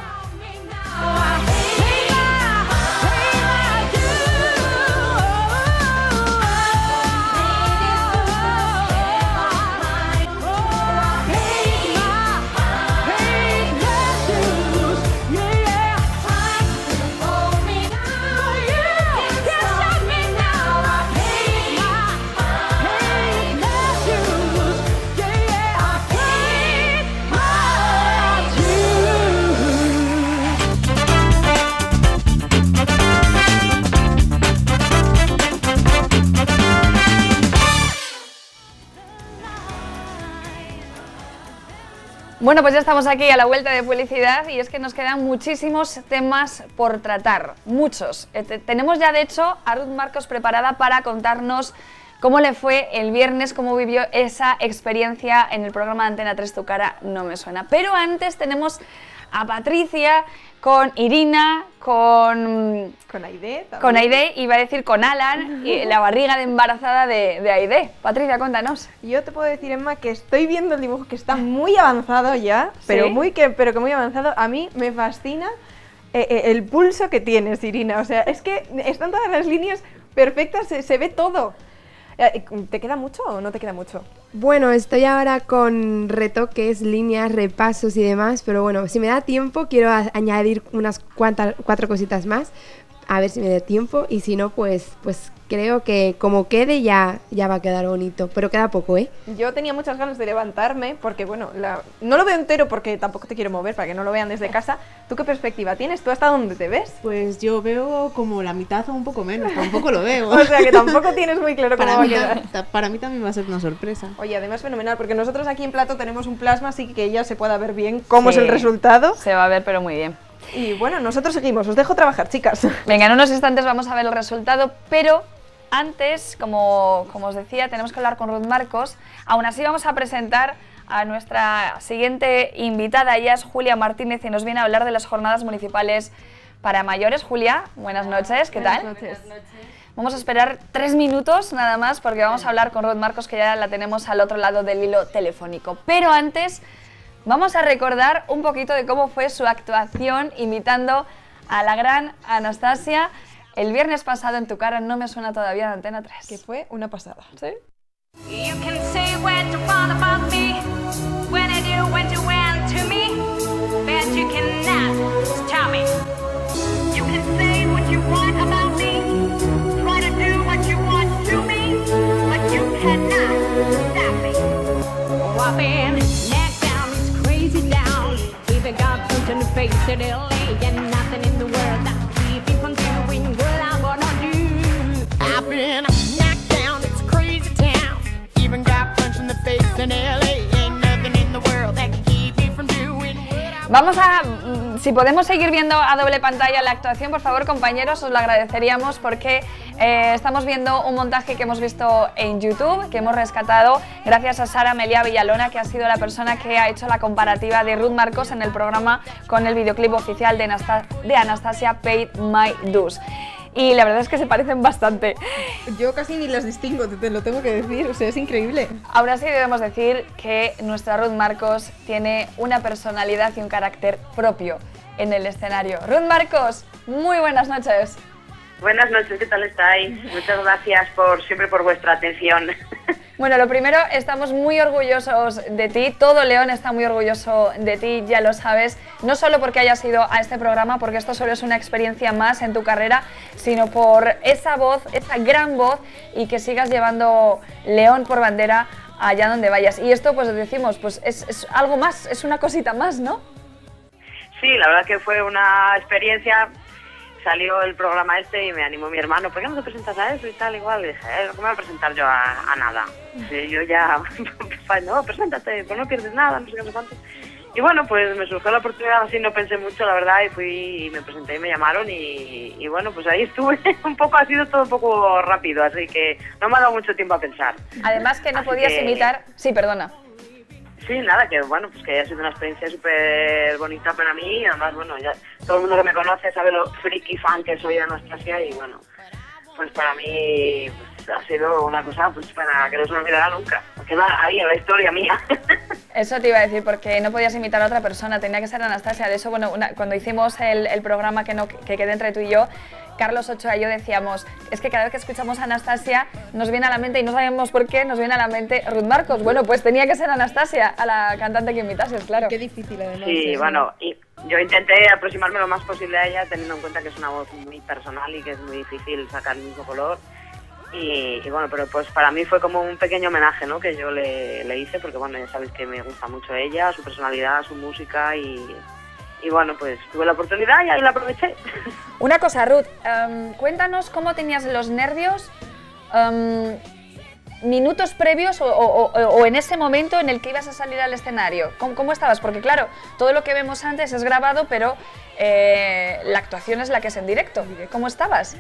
Bueno, pues ya estamos aquí a la vuelta de publicidad y es que nos quedan muchísimos temas por tratar, muchos. Tenemos ya de hecho a Ruth Marcos preparada para contarnos cómo le fue el viernes, cómo vivió esa experiencia en el programa de Antena 3, Tu cara no me suena. Pero antes tenemos a Patricia con Irina, con Aide, iba a decir con Alan, y la barriga de embarazada de Aide. Patricia, cuéntanos. Yo te puedo decir, Emma, que estoy viendo el dibujo que está muy avanzado ya, ¿sí? pero que muy avanzado. A mí me fascina el pulso que tienes, Irina. O sea, es que están todas las líneas perfectas, se ve todo. ¿Te queda mucho o no te queda mucho? Bueno, estoy ahora con retoques, líneas, repasos y demás, pero bueno, si me da tiempo quiero añadir unas cuatro cositas más, a ver si me da tiempo, y si no, pues creo que como quede ya va a quedar bonito, pero queda poco, ¿eh? Yo tenía muchas ganas de levantarme porque, bueno, no lo veo entero porque tampoco te quiero mover para que no lo vean desde casa. ¿Tú qué perspectiva tienes? ¿Tú hasta dónde te ves? Pues yo veo como la mitad o un poco menos, tampoco lo veo. O sea que tampoco tienes muy claro cómo va a quedar. Para mí también va a ser una sorpresa. Oye, además fenomenal porque nosotros aquí en Plato tenemos un plasma, así que ya se pueda ver bien cómo es el resultado. Se va a ver, pero muy bien. Y bueno, nosotros seguimos, os dejo trabajar, chicas. Venga, en unos instantes vamos a ver el resultado, pero antes, como os decía, tenemos que hablar con Ruth Marcos. Aún así vamos a presentar a nuestra siguiente invitada, ella es Julia Martínez y nos viene a hablar de las Jornadas Municipales para Mayores. Julia, buenas noches, ¿qué tal? Buenas noches. Vamos a esperar 3 minutos nada más porque vamos a hablar con Ruth Marcos, que ya la tenemos al otro lado del hilo telefónico. Pero antes... vamos a recordar un poquito de cómo fue su actuación imitando a la gran Anastasia el viernes pasado en Tu cara no me suena todavía de Antena 3. Que fue una pasada. ¿Sí? Vamos a... si podemos seguir viendo a doble pantalla la actuación, por favor, compañeros, os lo agradeceríamos porque estamos viendo un montaje que hemos visto en YouTube, que hemos rescatado gracias a Sara Melia Villalona, que ha sido la persona que ha hecho la comparativa de Ruth Marcos en el programa con el videoclip oficial de Anastasia, Paid My Dues. Y la verdad es que se parecen bastante. Yo casi ni las distingo, te lo tengo que decir, o sea, es increíble. Ahora sí debemos decir que nuestra Ruth Marcos tiene una personalidad y un carácter propio en el escenario. Ruth Marcos, muy buenas noches. Buenas noches, ¿qué tal estáis? Muchas gracias siempre por vuestra atención. Bueno, lo primero, estamos muy orgullosos de ti, todo León está muy orgulloso de ti, ya lo sabes, no solo porque hayas ido a este programa, porque esto solo es una experiencia más en tu carrera, sino por esa voz, esa gran voz, y que sigas llevando León por bandera allá donde vayas. Y esto, pues decimos, pues es algo más, es una cosita más, ¿no? Sí, la verdad que fue una experiencia salió el programa este y me animó mi hermano, ¿por qué no te presentas a eso y tal? Igual, y dije, ¿cómo me voy a presentar yo a nada? Y yo ya, no, preséntate, pues no pierdes nada, no sé qué, no sé cuánto. Y bueno, pues me surgió la oportunidad así, no pensé mucho, la verdad, y fui, y me presenté y me llamaron, y bueno, pues ahí estuve, un poco, ha sido todo un poco rápido, así que no me ha dado mucho tiempo a pensar. Además que no así podías que... imitar, sí, perdona. Sí, nada, que bueno, pues que ha sido una experiencia súper bonita para mí, además, bueno, ya todo el mundo que me conoce sabe lo friki fan que soy de Anastasia, y bueno, pues para mí pues, ha sido una cosa pues para que no se me olvidará nunca, porque va ahí en la historia mía. Eso te iba a decir, porque no podías imitar a otra persona, tenía que ser Anastasia, de eso, bueno, cuando hicimos el programa que quedé entre tú y yo, Carlos Ochoa y yo decíamos, es que cada vez que escuchamos a Anastasia nos viene a la mente, y no sabemos por qué, nos viene a la mente Ruth Marcos. Bueno, pues tenía que ser Anastasia, a la cantante que imitases, claro. Qué difícil, además. Sí, bueno, y yo intenté aproximarme lo más posible a ella, teniendo en cuenta que es una voz muy personal y que es muy difícil sacar el mismo color. Y bueno, pero pues para mí fue como un pequeño homenaje, ¿no?, que yo le hice, porque bueno, ya sabéis que me gusta mucho ella, su personalidad, su música y bueno, pues tuve la oportunidad y ahí la aproveché. Una cosa, Ruth, cuéntanos cómo tenías los nervios minutos previos o en ese momento en el que ibas a salir al escenario. ¿Cómo estabas? Porque claro, todo lo que vemos antes es grabado, pero la actuación es la que es en directo. ¿Cómo estabas?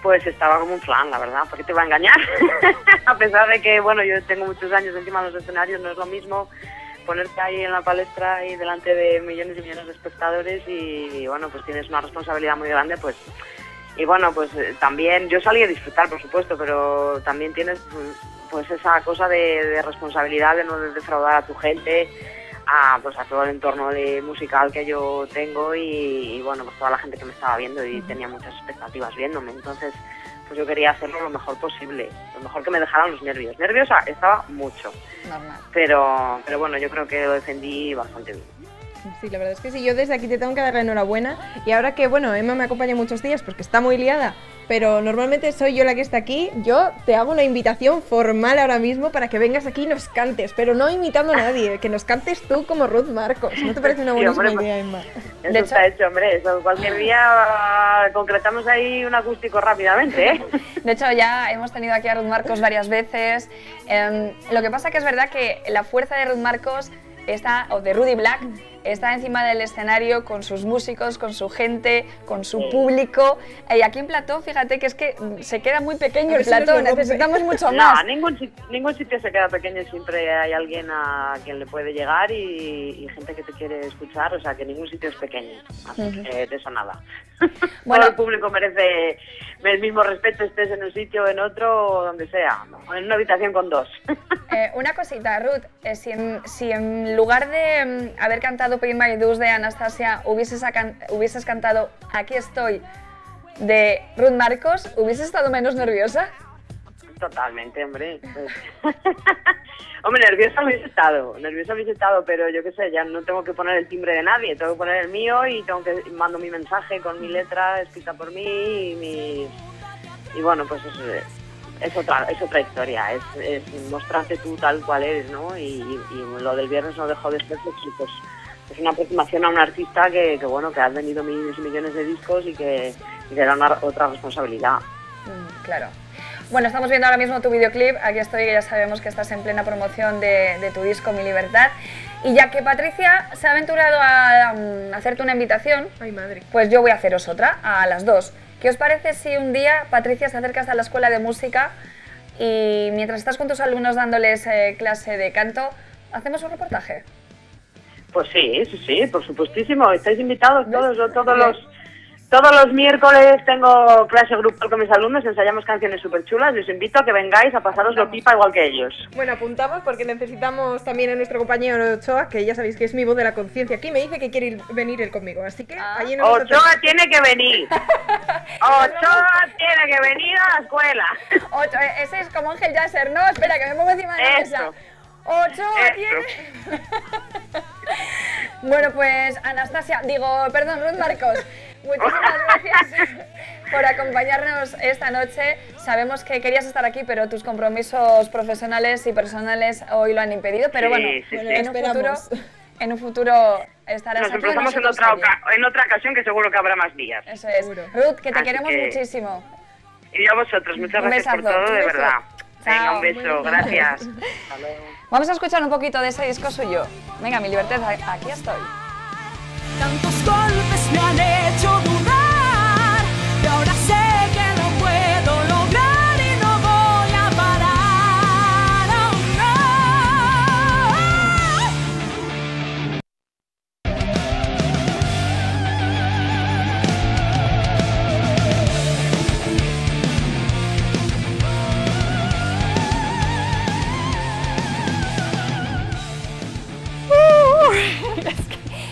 Pues estaba como un flan, la verdad, porque te iba a engañar. A pesar de que, bueno, yo tengo muchos años encima de los escenarios, no es lo mismo ponerte ahí en la palestra y delante de millones y millones de espectadores y bueno, pues tienes una responsabilidad muy grande, pues, y bueno, pues también, yo salí a disfrutar, por supuesto, pero también tienes pues esa cosa de responsabilidad de no defraudar a tu gente, a todo el entorno musical que yo tengo y bueno, pues toda la gente que me estaba viendo y tenía muchas expectativas viéndome, entonces, pues yo quería hacerlo lo mejor posible, lo mejor que me dejaran los nervios. Nerviosa estaba mucho, normal. Pero bueno, yo creo que lo defendí bastante bien. Sí, la verdad es que sí, yo desde aquí te tengo que dar la enhorabuena y ahora que, bueno, Emma me acompaña muchos días porque está muy liada, pero normalmente soy yo la que está aquí, yo te hago una invitación formal ahora mismo para que vengas aquí y nos cantes, pero no imitando a nadie, que nos cantes tú como Ruth Marcos, ¿no te parece una buenísima idea, Emma? Eso de hecho, está hecho, hombre, eso, cualquier día concretamos ahí un acústico rápidamente, ¿eh? De hecho, ya hemos tenido aquí a Ruth Marcos varias veces, lo que pasa que es verdad que la fuerza de Ruth Marcos está, o de Rudy Black, está encima del escenario con sus músicos, con su gente, con su público. Y aquí en plató, fíjate que es que se queda muy pequeño el plató, necesitamos mucho más. No, ningún sitio se queda pequeño, siempre hay alguien a quien le puede llegar y gente que te quiere escuchar, o sea que ningún sitio es pequeño, así que de eso nada. Bueno, el público merece el mismo respeto, estés en un sitio, en otro, o donde sea, en una habitación con dos. Una cosita, Ruth, si en lugar de haber cantado Paid My Dues de Anastasia hubieses cantado Aquí estoy de Ruth Marcos, ¿hubieses estado menos nerviosa? Totalmente, hombre. Hombre, nerviosa hubiese estado, pero yo qué sé, ya no tengo que poner el timbre de nadie, tengo que poner el mío y tengo que mando mi mensaje con mi letra escrita por mí y bueno, pues eso es otra historia, es mostrarte tú tal cual eres, ¿no? Y lo del viernes no dejó de ser, pues es una aproximación a un artista que bueno, que has vendido millones y millones de discos y que te da otra responsabilidad. Claro. Bueno, estamos viendo ahora mismo tu videoclip, Aquí estoy, que ya sabemos que estás en plena promoción de tu disco Mi Libertad. Y ya que Patricia se ha aventurado a hacerte una invitación, ay, madre, pues yo voy a haceros otra, a las dos. ¿Qué os parece si un día, Patricia, se acerca hasta la Escuela de Música y mientras estás con tus alumnos dándoles clase de canto, hacemos un reportaje? Pues sí, por supuestísimo, estáis invitados todos. Yo todos los miércoles tengo clase grupal con mis alumnos, ensayamos canciones súper chulas, les invito a que vengáis a pasaros lo pipa igual que ellos. Bueno, apuntamos porque necesitamos también a nuestro compañero Ochoa, que ya sabéis que es mi voz de la conciencia, aquí me dice que quiere venir él conmigo, así que allí nos Ochoa tiene que venir. Ochoa tiene que venir a la escuela. Ochoa, ese es como Ángel Yasser, no, espera que me pongo encima de la mesa. Ochoa tiene... Bueno, pues Anastasia, perdón, Ruth Marcos, muchísimas gracias por acompañarnos esta noche. Sabemos que querías estar aquí, pero tus compromisos profesionales y personales hoy lo han impedido. Pero bueno, sí, en un futuro Estarás nos emplazamos en otra ocasión, que seguro que habrá más días. Eso es. Seguro. Ruth, que te queremos muchísimo. Y a vosotros, muchas gracias por todo, de verdad. Venga, un beso, gracias. Vamos a escuchar un poquito de ese disco suyo. Venga, Mi Libertad, aquí estoy. Tantos golpes me han hecho dudar, y ahora sé que no puedo lograr y no voy a parar. Oh, no.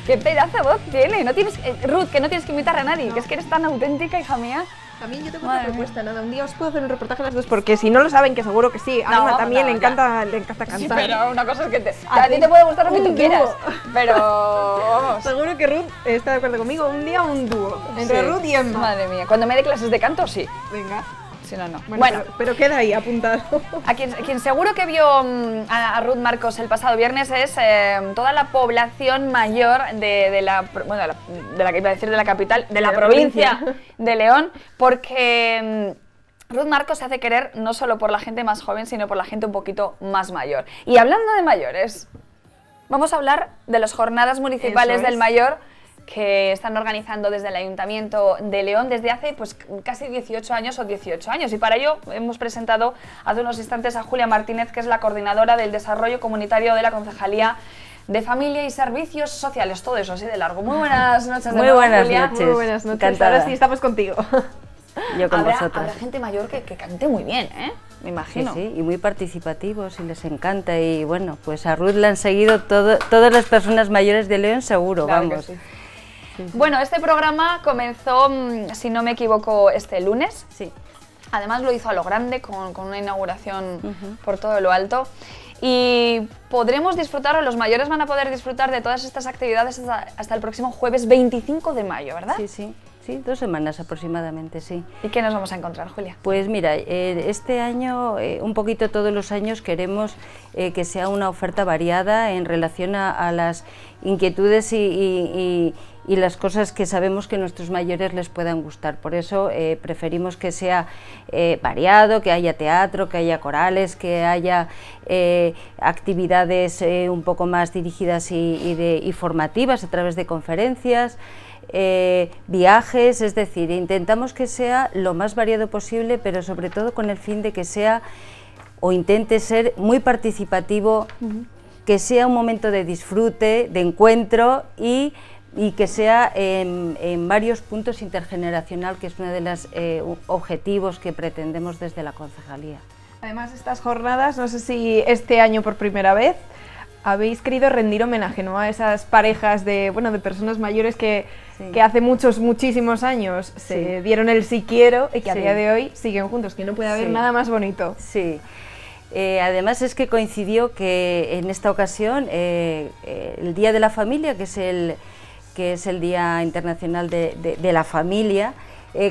¡Qué pedazo de voz tiene! No tienes, Ruth, que no tienes que imitar a nadie, no. Que es que eres tan auténtica, hija mía. También yo tengo una propuesta, nada, un día os puedo hacer un reportaje a las dos, porque si no lo saben, que seguro que sí, a Alma también le encanta cantar. Sí, pero una cosa es que a ti te puede gustar lo que tú quieras, pero vamos. Seguro que Ruth está de acuerdo conmigo, un día un dúo, entre Ruth y Emma. Madre mía, cuando me dé clases de canto, sí. Venga. Si no, no. Bueno, pero queda ahí apuntado. A quien seguro que vio a Ruth Marcos el pasado viernes es toda la población mayor de la provincia de León, porque Ruth Marcos se hace querer no solo por la gente más joven, sino por la gente un poquito más mayor. Y hablando de mayores, vamos a hablar de las Jornadas Municipales del Mayor, que están organizando desde el Ayuntamiento de León desde hace pues casi 18 años o 18 años. Y para ello hemos presentado hace unos instantes a Julia Martínez, que es la coordinadora del desarrollo comunitario de la Concejalía de Familia y Servicios Sociales. Todo eso así de largo. Muy buenas noches. Muy buenas noches, Julia. Muy buenas noches. Encantada. Ahora sí estamos contigo. Yo con vosotros. Habrá gente mayor que cante muy bien, ¿eh? Me imagino. Sí, sí, y muy participativos y les encanta. Y bueno, pues a Ruth la han seguido todas las personas mayores de León, seguro, claro, vamos. Sí. Bueno, este programa comenzó, si no me equivoco, este lunes. Sí. Además lo hizo a lo grande, con una inauguración por todo lo alto. Y podremos disfrutar, o los mayores van a poder disfrutar de todas estas actividades hasta el próximo jueves 25 de mayo, ¿verdad? Sí, sí. Sí, 2 semanas aproximadamente, sí. ¿Y qué nos vamos a encontrar, Julia? Pues mira, este año, un poquito todos los años, queremos que sea una oferta variada en relación a las inquietudes y las cosas que sabemos que nuestros mayores les puedan gustar. Por eso preferimos que sea variado, que haya teatro, que haya corales, que haya actividades un poco más dirigidas y formativas a través de conferencias, viajes, es decir, intentamos que sea lo más variado posible, pero sobre todo con el fin de que sea, o intente ser, muy participativo, que sea un momento de disfrute, de encuentro y que sea en varios puntos intergeneracional, que es uno de los objetivos que pretendemos desde la Concejalía. Además, estas jornadas, no sé si este año por primera vez, habéis querido rendir homenaje, ¿no?, a esas parejas de personas mayores que hace muchísimos años se dieron el sí quiero y que a día de hoy siguen juntos, que no puede haber nada más bonito. Sí. Además es que coincidió que en esta ocasión el Día de la Familia, que es el Día Internacional de la Familia,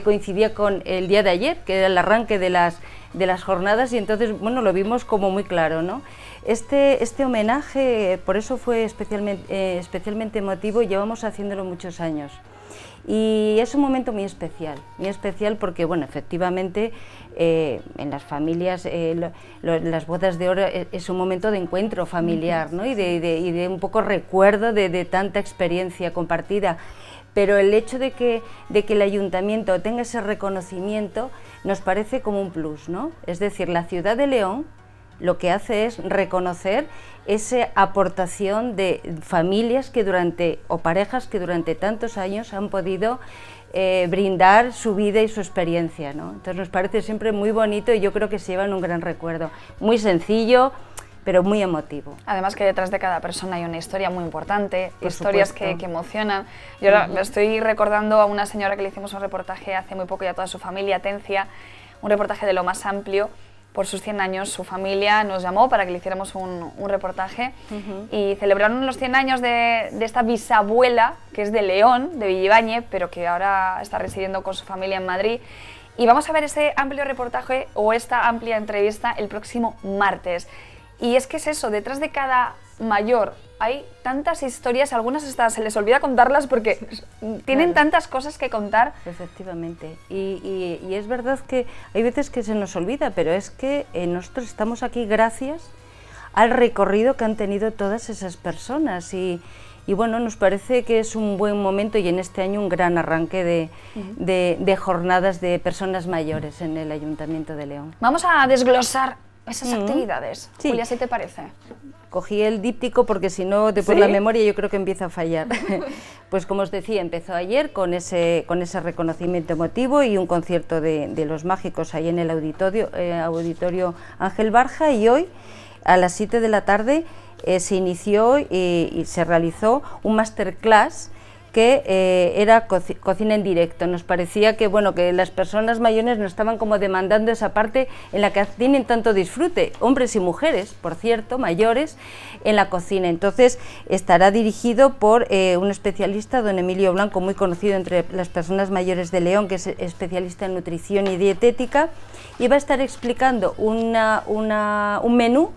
coincidía con el día de ayer, que era el arranque de las jornadas, y entonces, bueno, lo vimos como muy claro, ¿no? Este homenaje, por eso fue especialmente emotivo, llevamos haciéndolo muchos años. Y es un momento muy especial porque, bueno, efectivamente en las familias las bodas de oro es un momento de encuentro familiar, ¿no?, y de un poco recuerdo de tanta experiencia compartida. Pero el hecho de que el ayuntamiento tenga ese reconocimiento nos parece como un plus, ¿no? Es decir, la ciudad de León lo que hace es reconocer esa aportación de familias o parejas que durante tantos años han podido brindar su vida y su experiencia, ¿no? Entonces nos parece siempre muy bonito y yo creo que se llevan un gran recuerdo, muy sencillo, pero muy emotivo. Además que detrás de cada persona hay una historia muy importante, historias que emocionan. Yo estoy recordando a una señora que le hicimos un reportaje hace muy poco, ya toda su familia, Tencia, un reportaje de lo más amplio. Por sus 100 años, su familia nos llamó para que le hiciéramos un reportaje y celebraron los 100 años de esta bisabuela, que es de León, de Villibañez, pero que ahora está residiendo con su familia en Madrid. Y vamos a ver ese amplio reportaje o esta amplia entrevista el próximo martes. Y es que es eso, detrás de cada mayor hay tantas historias, algunas hasta se les olvida contarlas porque tienen tantas cosas que contar. Efectivamente, y es verdad que hay veces que se nos olvida, pero es que nosotros estamos aquí gracias al recorrido que han tenido todas esas personas y bueno, nos parece que es un buen momento y en este año un gran arranque de jornadas de personas mayores en el Ayuntamiento de León. Vamos a desglosar esas actividades, sí. Julia, ¿sí te parece? Cogí el díptico porque si no, después la memoria yo creo que empieza a fallar. Pues como os decía, empezó ayer con ese reconocimiento emotivo y un concierto de Los Mágicos ahí en el Auditorio Ángel Barja, y hoy a las 7 de la tarde se inició y se realizó un masterclass que era cocina en directo. Nos parecía que bueno, que las personas mayores nos estaban como demandando esa parte en la que tienen tanto disfrute, hombres y mujeres, por cierto, mayores, en la cocina. Entonces estará dirigido por un especialista, don Emilio Blanco, muy conocido entre las personas mayores de León, que es especialista en nutrición y dietética, y va a estar explicando un menú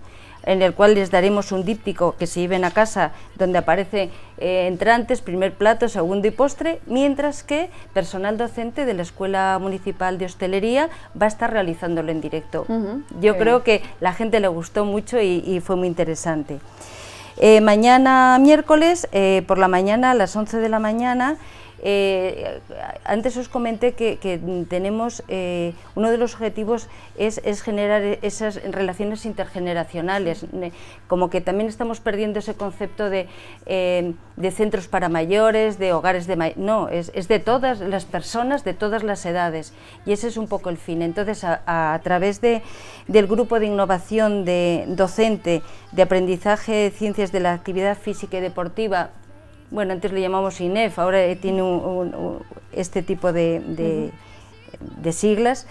en el cual les daremos un díptico que se lleven a casa, donde aparece entrantes, primer plato, segundo y postre, mientras que personal docente de la Escuela Municipal de Hostelería va a estar realizándolo en directo. Yo creo que la gente le gustó mucho y fue muy interesante. Mañana miércoles, por la mañana, a las 11 de la mañana, antes os comenté que tenemos, uno de los objetivos es generar esas relaciones intergeneracionales, como que también estamos perdiendo ese concepto de centros para mayores, de hogares de mayores, no, es de todas las personas, de todas las edades, y ese es un poco el fin. Entonces a través del grupo de innovación de docente de aprendizaje de ciencias de la actividad física y deportiva, bueno, antes le llamamos INEF, ahora tiene este tipo de siglas,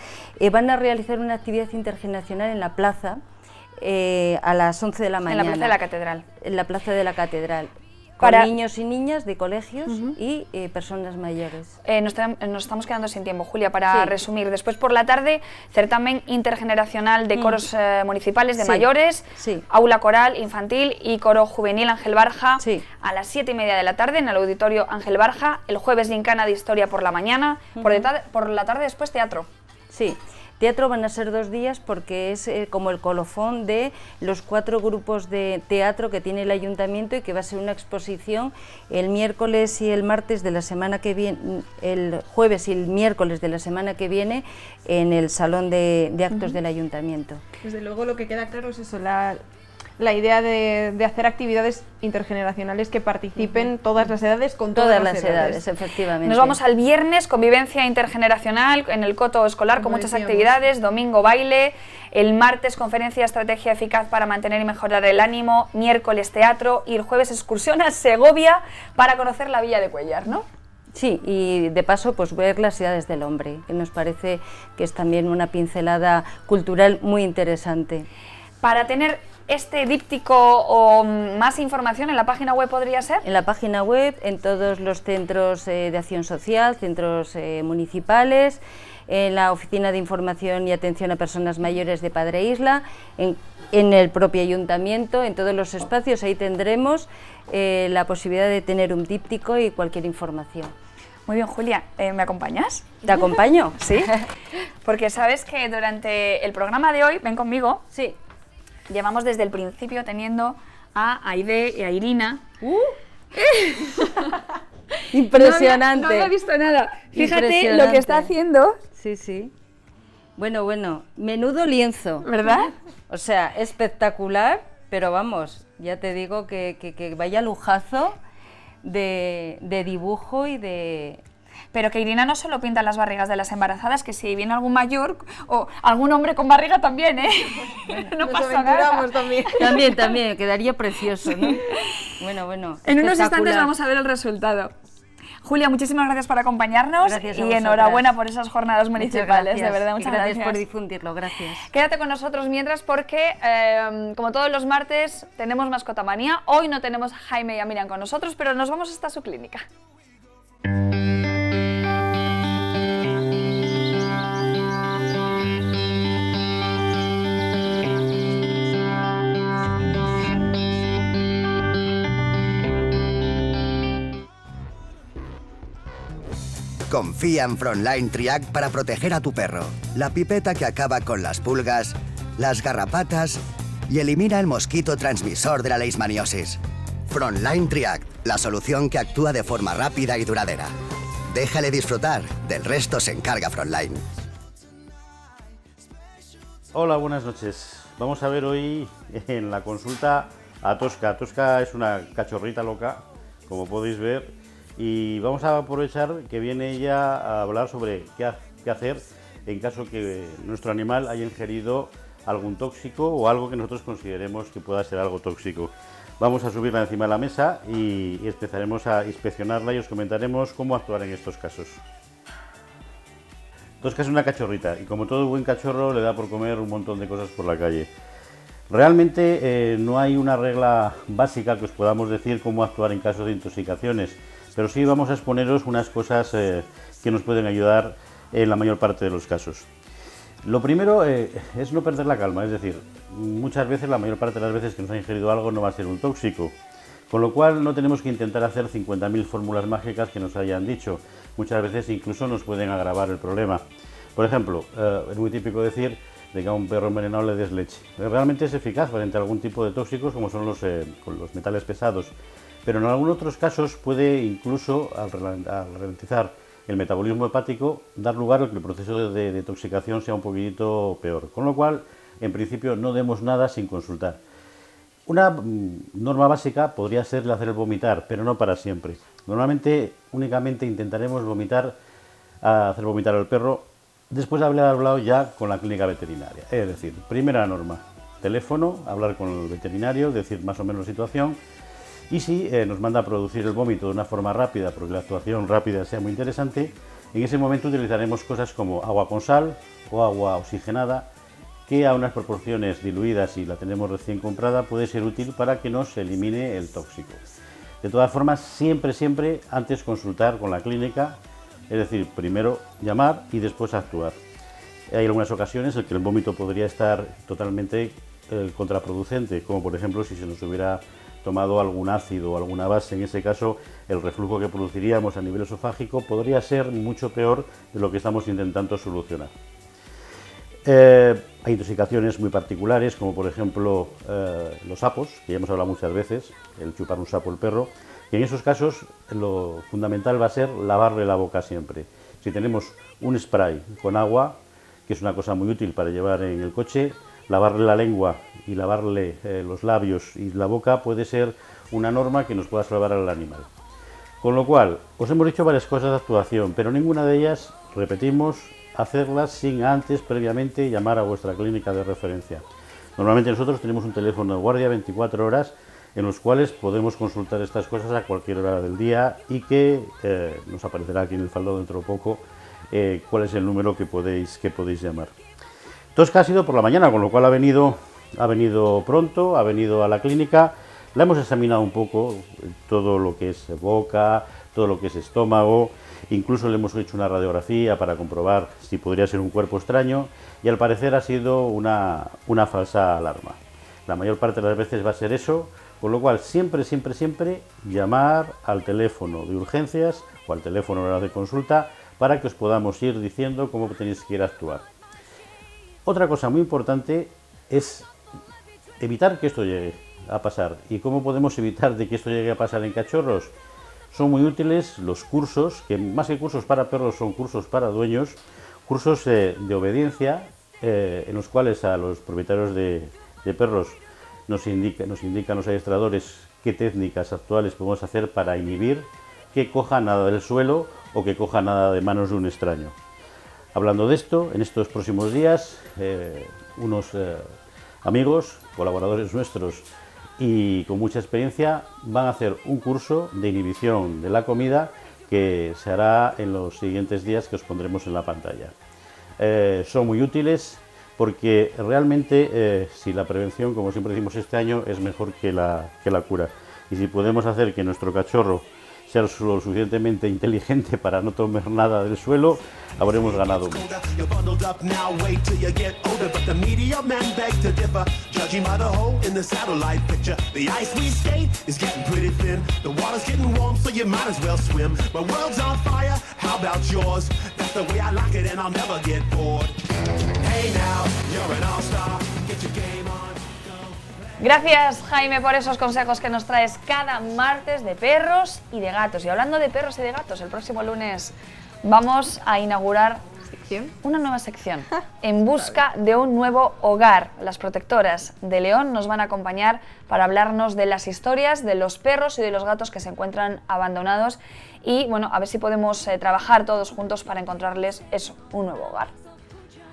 van a realizar una actividad intergeneracional en la plaza a las 11 de la mañana. En la Plaza de la Catedral. En la Plaza de la Catedral, para niños y niñas de colegios y personas mayores. Nos estamos quedando sin tiempo, Julia, para resumir. Después por la tarde, certamen intergeneracional de coros municipales de mayores, aula coral infantil y coro juvenil Ángel Barja, a las 7:30 de la tarde en el Auditorio Ángel Barja. El jueves gincana de historia por la mañana, por la tarde después teatro. Sí. Teatro van a ser 2 días porque es como el colofón de los 4 grupos de teatro que tiene el ayuntamiento, y que va a ser una exposición el miércoles y el martes de la semana que viene, el jueves y el miércoles de la semana que viene, en el salón de actos del ayuntamiento. Desde luego lo que queda claro es eso, la idea de hacer actividades intergeneracionales que participen todas las edades, con todas las edades, efectivamente. Nos vamos al viernes, convivencia intergeneracional en el coto escolar, con muchas actividades, domingo baile, el martes conferencia estrategia eficaz para mantener y mejorar el ánimo, miércoles teatro, y el jueves excursión a Segovia para conocer la villa de Cuéllar, ¿no? Sí, y de paso pues ver las ciudades del hombre, que nos parece que es también una pincelada cultural muy interesante. Para tener este díptico o más información, ¿en la página web podría ser? En la página web, en todos los centros de acción social, centros municipales, en la Oficina de Información y Atención a Personas Mayores de Padre Isla, en el propio ayuntamiento, en todos los espacios, ahí tendremos la posibilidad de tener un díptico y cualquier información. Muy bien, Julia, ¿me acompañas? ¿Te acompaño? Sí, porque sabes que durante el programa de hoy, ven conmigo, sí, llevamos desde el principio teniendo a Aide y a Irina. Impresionante. No había visto nada. Fíjate lo que está haciendo. Sí, sí. Bueno, bueno, menudo lienzo, ¿verdad? O sea, espectacular, pero vamos, ya te digo que vaya lujazo de dibujo y de... Pero que Irina no solo pinta las barrigas de las embarazadas, que si viene algún mayor o algún hombre con barriga también, ¿eh? Bueno, no pasa nada. También, quedaría precioso, ¿no? Bueno, bueno. En unos instantes vamos a ver el resultado. Julia, muchísimas gracias por acompañarnos, y enhorabuena por esas jornadas municipales, de verdad, muchas gracias. Gracias por difundirlo, gracias. Quédate con nosotros mientras porque, como todos los martes, tenemos Mascotamanía. Hoy no tenemos a Jaime y a Miriam con nosotros, pero nos vamos hasta su clínica. Confía en Frontline Triact para proteger a tu perro. La pipeta que acaba con las pulgas, las garrapatas y elimina el mosquito transmisor de la leishmaniosis. Frontline Triact, la solución que actúa de forma rápida y duradera. Déjale disfrutar, del resto se encarga Frontline. Hola, buenas noches. Vamos a ver hoy en la consulta a Tosca. Tosca es una cachorrita loca, como podéis ver. Y vamos a aprovechar que viene ella a hablar sobre qué hacer en caso que nuestro animal haya ingerido algún tóxico o algo que nosotros consideremos que pueda ser algo tóxico. Vamos a subirla encima de la mesa y empezaremos a inspeccionarla y os comentaremos cómo actuar en estos casos. Tosca es una cachorrita y como todo buen cachorro le da por comer un montón de cosas por la calle. Realmente no hay una regla básica que os podamos decir cómo actuar en caso de intoxicaciones. Pero sí vamos a exponeros unas cosas que nos pueden ayudar en la mayor parte de los casos. Lo primero es no perder la calma, es decir, muchas veces, la mayor parte de las veces que nos ha ingerido algo no va a ser un tóxico. Con lo cual no tenemos que intentar hacer 50.000 fórmulas mágicas que nos hayan dicho. Muchas veces incluso nos pueden agravar el problema. Por ejemplo, es muy típico decir de que a un perro envenenado le des leche. Realmente es eficaz frente a algún tipo de tóxicos como son los metales pesados. Pero en algunos otros casos puede incluso, al ralentizar el metabolismo hepático, dar lugar a que el proceso de detoxicación sea un poquitito peor. Con lo cual, en principio, no demos nada sin consultar. Una norma básica podría ser hacer el vomitar, pero no para siempre. Normalmente, únicamente intentaremos hacer vomitar al perro después de haber hablado ya con la clínica veterinaria. Es decir, primera norma, teléfono, hablar con el veterinario, decir más o menos la situación. Y si nos manda a producir el vómito de una forma rápida, porque la actuación rápida sea muy interesante, en ese momento utilizaremos cosas como agua con sal o agua oxigenada, que a unas proporciones diluidas, y la tenemos recién comprada, puede ser útil para que nos elimine el tóxico. De todas formas, siempre, siempre, antes consultar con la clínica, es decir, primero llamar y después actuar. Hay algunas ocasiones en que el vómito podría estar totalmente contraproducente, como por ejemplo si se nos hubiera tomado algún ácido o alguna base, en ese caso el reflujo que produciríamos a nivel esofágico podría ser mucho peor de lo que estamos intentando solucionar. Hay intoxicaciones muy particulares, como por ejemplo los sapos, que ya hemos hablado muchas veces, el chupar un sapo el perro, y en esos casos lo fundamental va a ser lavarle la boca siempre. Si tenemos un spray con agua, que es una cosa muy útil para llevar en el coche, lavarle la lengua y lavarle los labios y la boca puede ser una norma que nos pueda salvar al animal. Con lo cual, os hemos dicho varias cosas de actuación, pero ninguna de ellas, repetimos, hacerlas sin antes previamente llamar a vuestra clínica de referencia. Normalmente nosotros tenemos un teléfono de guardia 24 horas en los cuales podemos consultar estas cosas a cualquier hora del día y que nos aparecerá aquí en el faldón dentro de poco cuál es el número que podéis llamar. Tosca ha sido por la mañana, con lo cual ha venido pronto, ha venido a la clínica, la hemos examinado un poco, todo lo que es boca, todo lo que es estómago, incluso le hemos hecho una radiografía para comprobar si podría ser un cuerpo extraño y al parecer ha sido una falsa alarma. La mayor parte de las veces va a ser eso, con lo cual siempre, siempre, siempre llamar al teléfono de urgencias o al teléfono de consulta para que os podamos ir diciendo cómo tenéis que ir a actuar. Otra cosa muy importante es evitar que esto llegue a pasar. ¿Y cómo podemos evitar de que esto llegue a pasar en cachorros? Son muy útiles los cursos, que más que cursos para perros son cursos para dueños, cursos de obediencia en los cuales a los propietarios de perros nos indican los adiestradores qué técnicas actuales podemos hacer para inhibir que coja nada del suelo o que coja nada de manos de un extraño. Hablando de esto, en estos próximos días, unos amigos, colaboradores nuestros y con mucha experiencia, van a hacer un curso de inhibición de la comida que se hará en los siguientes días que os pondremos en la pantalla. Son muy útiles porque realmente, si la prevención, como siempre decimos este año, es mejor que la cura. Y si podemos hacer que nuestro cachorro sea lo suficientemente inteligente para no tomar nada del suelo, habremos ganado mucho. She might have hole in the satellite picture. The ice we skate is getting pretty thin. The water's getting warm, so you might as well swim. My world's on fire, how about yours? That's the way I like it and I'll never get bored. Hey now, you're an all-star. Get your game on. Gracias, Jaime, por esos consejos que nos traes cada martes de perros y de gatos. Y hablando de perros y de gatos, el próximo lunes vamos a inaugurar una nueva sección, En busca de un nuevo hogar. Las protectoras de León nos van a acompañar para hablarnos de las historias de los perros y de los gatos que se encuentran abandonados. Y bueno, a ver si podemos trabajar todos juntos para encontrarles eso, un nuevo hogar.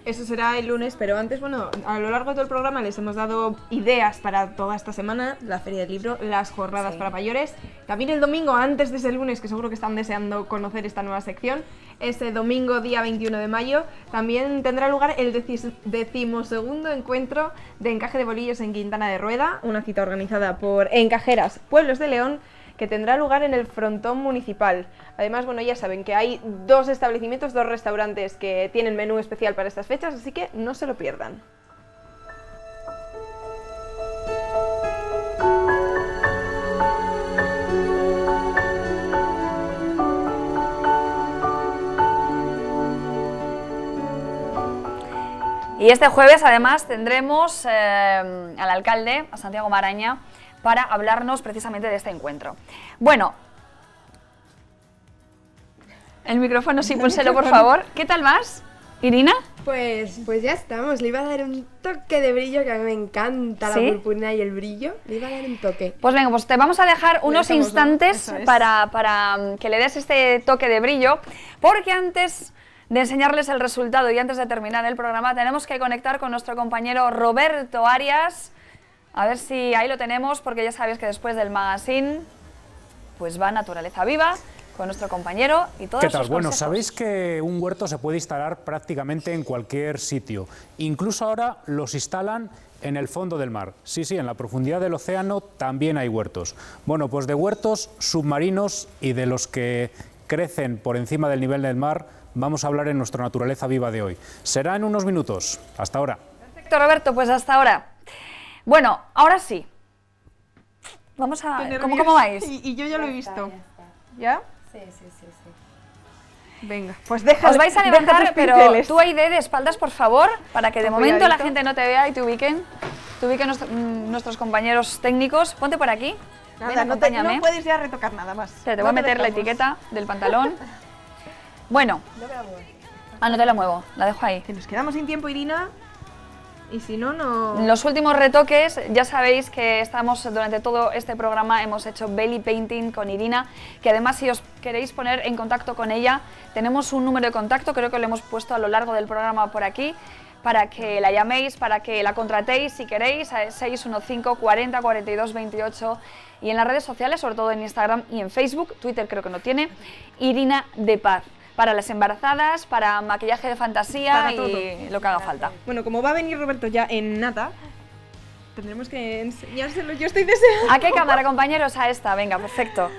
Eso será el lunes, pero antes, bueno, a lo largo de todo el programa les hemos dado ideas para toda esta semana, la Feria del Libro, las Jornadas para Mayores. También el domingo, antes de ese lunes, que seguro que están deseando conocer esta nueva sección, este domingo, día 21 de mayo, también tendrá lugar el 12º encuentro de encaje de bolillos en Quintana de Rueda, una cita organizada por Encajeras Pueblos de León, que tendrá lugar en el frontón municipal. Además, bueno, ya saben que hay dos establecimientos, dos restaurantes que tienen menú especial para estas fechas, así que no se lo pierdan. Y este jueves, además, tendremos al alcalde, a Santiago Maraña, para hablarnos precisamente de este encuentro. Bueno, el micrófono sí, púlselo por favor. ¿Qué tal vas, Irina? Pues ya estamos, le iba a dar un toque de brillo que a mí me encanta. ¿Sí? La purpurina y el brillo, le iba a dar un toque. Pues venga, pues te vamos a dejar unos instantes para que le des este toque de brillo, porque antes de enseñarles el resultado y antes de terminar el programa tenemos que conectar con nuestro compañero Roberto Arias. A ver si ahí lo tenemos, porque ya sabéis que después del magazine pues va Naturaleza Viva con nuestro compañero y todos sus consejos. ¿Qué tal? Bueno, sabéis que un huerto se puede instalar prácticamente en cualquier sitio. Incluso ahora los instalan en el fondo del mar. Sí, sí, en la profundidad del océano también hay huertos. Bueno, pues de huertos submarinos y de los que crecen por encima del nivel del mar vamos a hablar en nuestra Naturaleza Viva de hoy. Será en unos minutos. Hasta ahora. Perfecto, Roberto, pues hasta ahora. Bueno, ahora sí. Vamos a ver, ¿cómo vais? Y yo ya lo he visto. ¿Ya? Sí. Venga, pues déjale. Os vais a levantar, pero tú ahí de espaldas, por favor, para que de momento la gente no te vea y te ubiquen nuestros compañeros técnicos. Ponte por aquí. Nada, ven, acompáñame. No puedes ya retocar nada más. Espera, te voy a meter la etiqueta del pantalón. Bueno. No te la muevo, la dejo ahí. Que nos quedamos sin tiempo, Irina. Y si no, no... Los últimos retoques, ya sabéis que estamos durante todo este programa, hemos hecho belly painting con Irina, que además si os queréis poner en contacto con ella, tenemos un número de contacto, creo que lo hemos puesto a lo largo del programa por aquí, para que la llaméis, para que la contratéis si queréis, a 615 40 42 28, y en las redes sociales, sobre todo en Instagram y en Facebook, Twitter creo que no tiene, Irina de Paz. Para las embarazadas, para maquillaje de fantasía, para todo, y lo que haga falta. Bueno, como va a venir Roberto ya en nata, tendremos que enseñárselo. Yo estoy deseando. ¿A qué cámara, compañeros? A esta, venga, perfecto.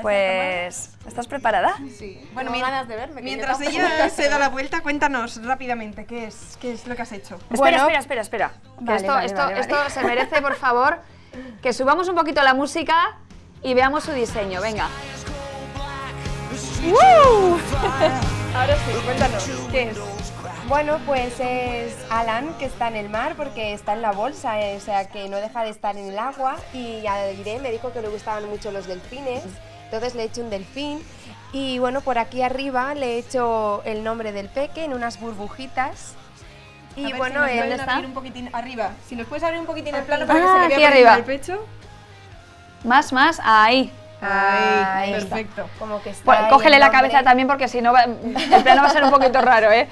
Pues, ¿estás preparada? Sí. Bueno, me ganas de verme. Mientras ella se da la vuelta, cuéntanos rápidamente qué es lo que has hecho. Espera. Esto se merece, por favor, que subamos un poquito la música y veamos su diseño. Venga. ¡Woo! Ahora sí, cuéntanos, ¿qué es? Bueno, pues es Alan, que está en el mar porque está en la bolsa, o sea que no deja de estar en el agua. Y a Irene me dijo que le gustaban mucho los delfines, entonces le he hecho un delfín. Y bueno, por aquí arriba le he hecho el nombre del peque en unas burbujitas. Y bueno, si él está un poquitín arriba. Si nos puedes abrir un poquitín el plano para que se le vea arriba el pecho. Más, ahí. Ahí, perfecto. Como que está, bueno, cógele la cabeza también, porque si no el plano va a ser un poquito raro, ¿eh?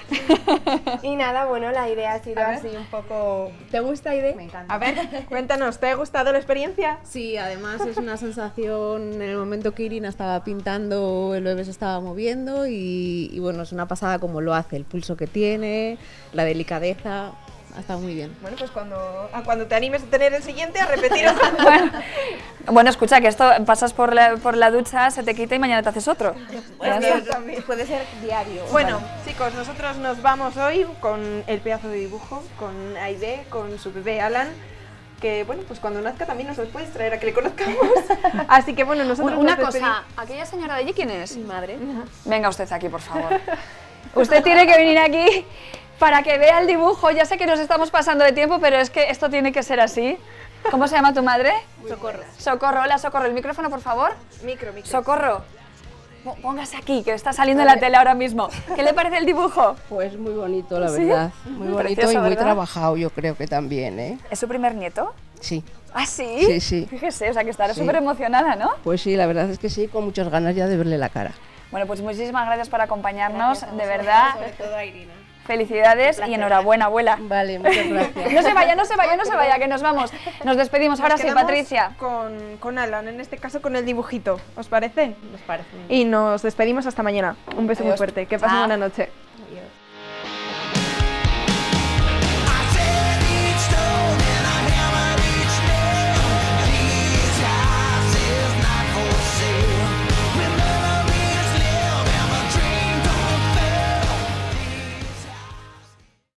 Y nada, bueno, la idea ha sido así un poco... ¿Te gusta, Ide? Me encanta. A ver, cuéntanos, ¿te ha gustado la experiencia? Sí, además es una sensación, en el momento que Irina estaba pintando, el bebé se estaba moviendo y bueno, es una pasada como lo hace, el pulso que tiene, la delicadeza... Ha estado muy bien. Bueno, pues cuando te animes a tener el siguiente, a repetir. Bueno, escucha, que esto pasas por la ducha, se te quita y mañana te haces otro. Puede ser diario. Bueno, chicos, nosotros nos vamos hoy con el pedazo de dibujo, con Aide, con su bebé Alan. que, bueno, pues cuando nazca también nos los puedes traer a que le conozcamos. Así que, bueno, nosotros... Una cosa, ¿aquella señora de allí quién es? Mi madre. Venga usted aquí, por favor. Usted tiene que venir aquí para que vea el dibujo. Ya sé que nos estamos pasando de tiempo, pero es que esto tiene que ser así. ¿Cómo se llama tu madre? Socorro. Socorro, hola, Socorro. El micrófono, por favor. Micro. Socorro. Póngase aquí, que está saliendo en la tele ahora mismo. ¿Qué le parece el dibujo? Pues muy bonito, la verdad. ¿Sí? Muy bonito. Precioso, y muy ¿verdad? Trabajado, yo creo que también, ¿eh? ¿Es su primer nieto? Sí. ¿Ah, sí? Sí, sí. Fíjese, o sea, que estará súper emocionada, ¿no? Pues sí, la verdad es que sí, con muchas ganas ya de verle la cara. Bueno, pues muchísimas gracias por acompañarnos, gracias, de verdad. Sobre todo a Irina. Felicidades y enhorabuena, abuela. Vale, muchas gracias. No se vaya, no se vaya, no se vaya, que nos vamos. Nos despedimos. Ahora sí, Patricia. Con Alan, en este caso con el dibujito. ¿Os parece? Nos parece. Y nos despedimos hasta mañana. Un beso muy fuerte. Que pasen buena noche.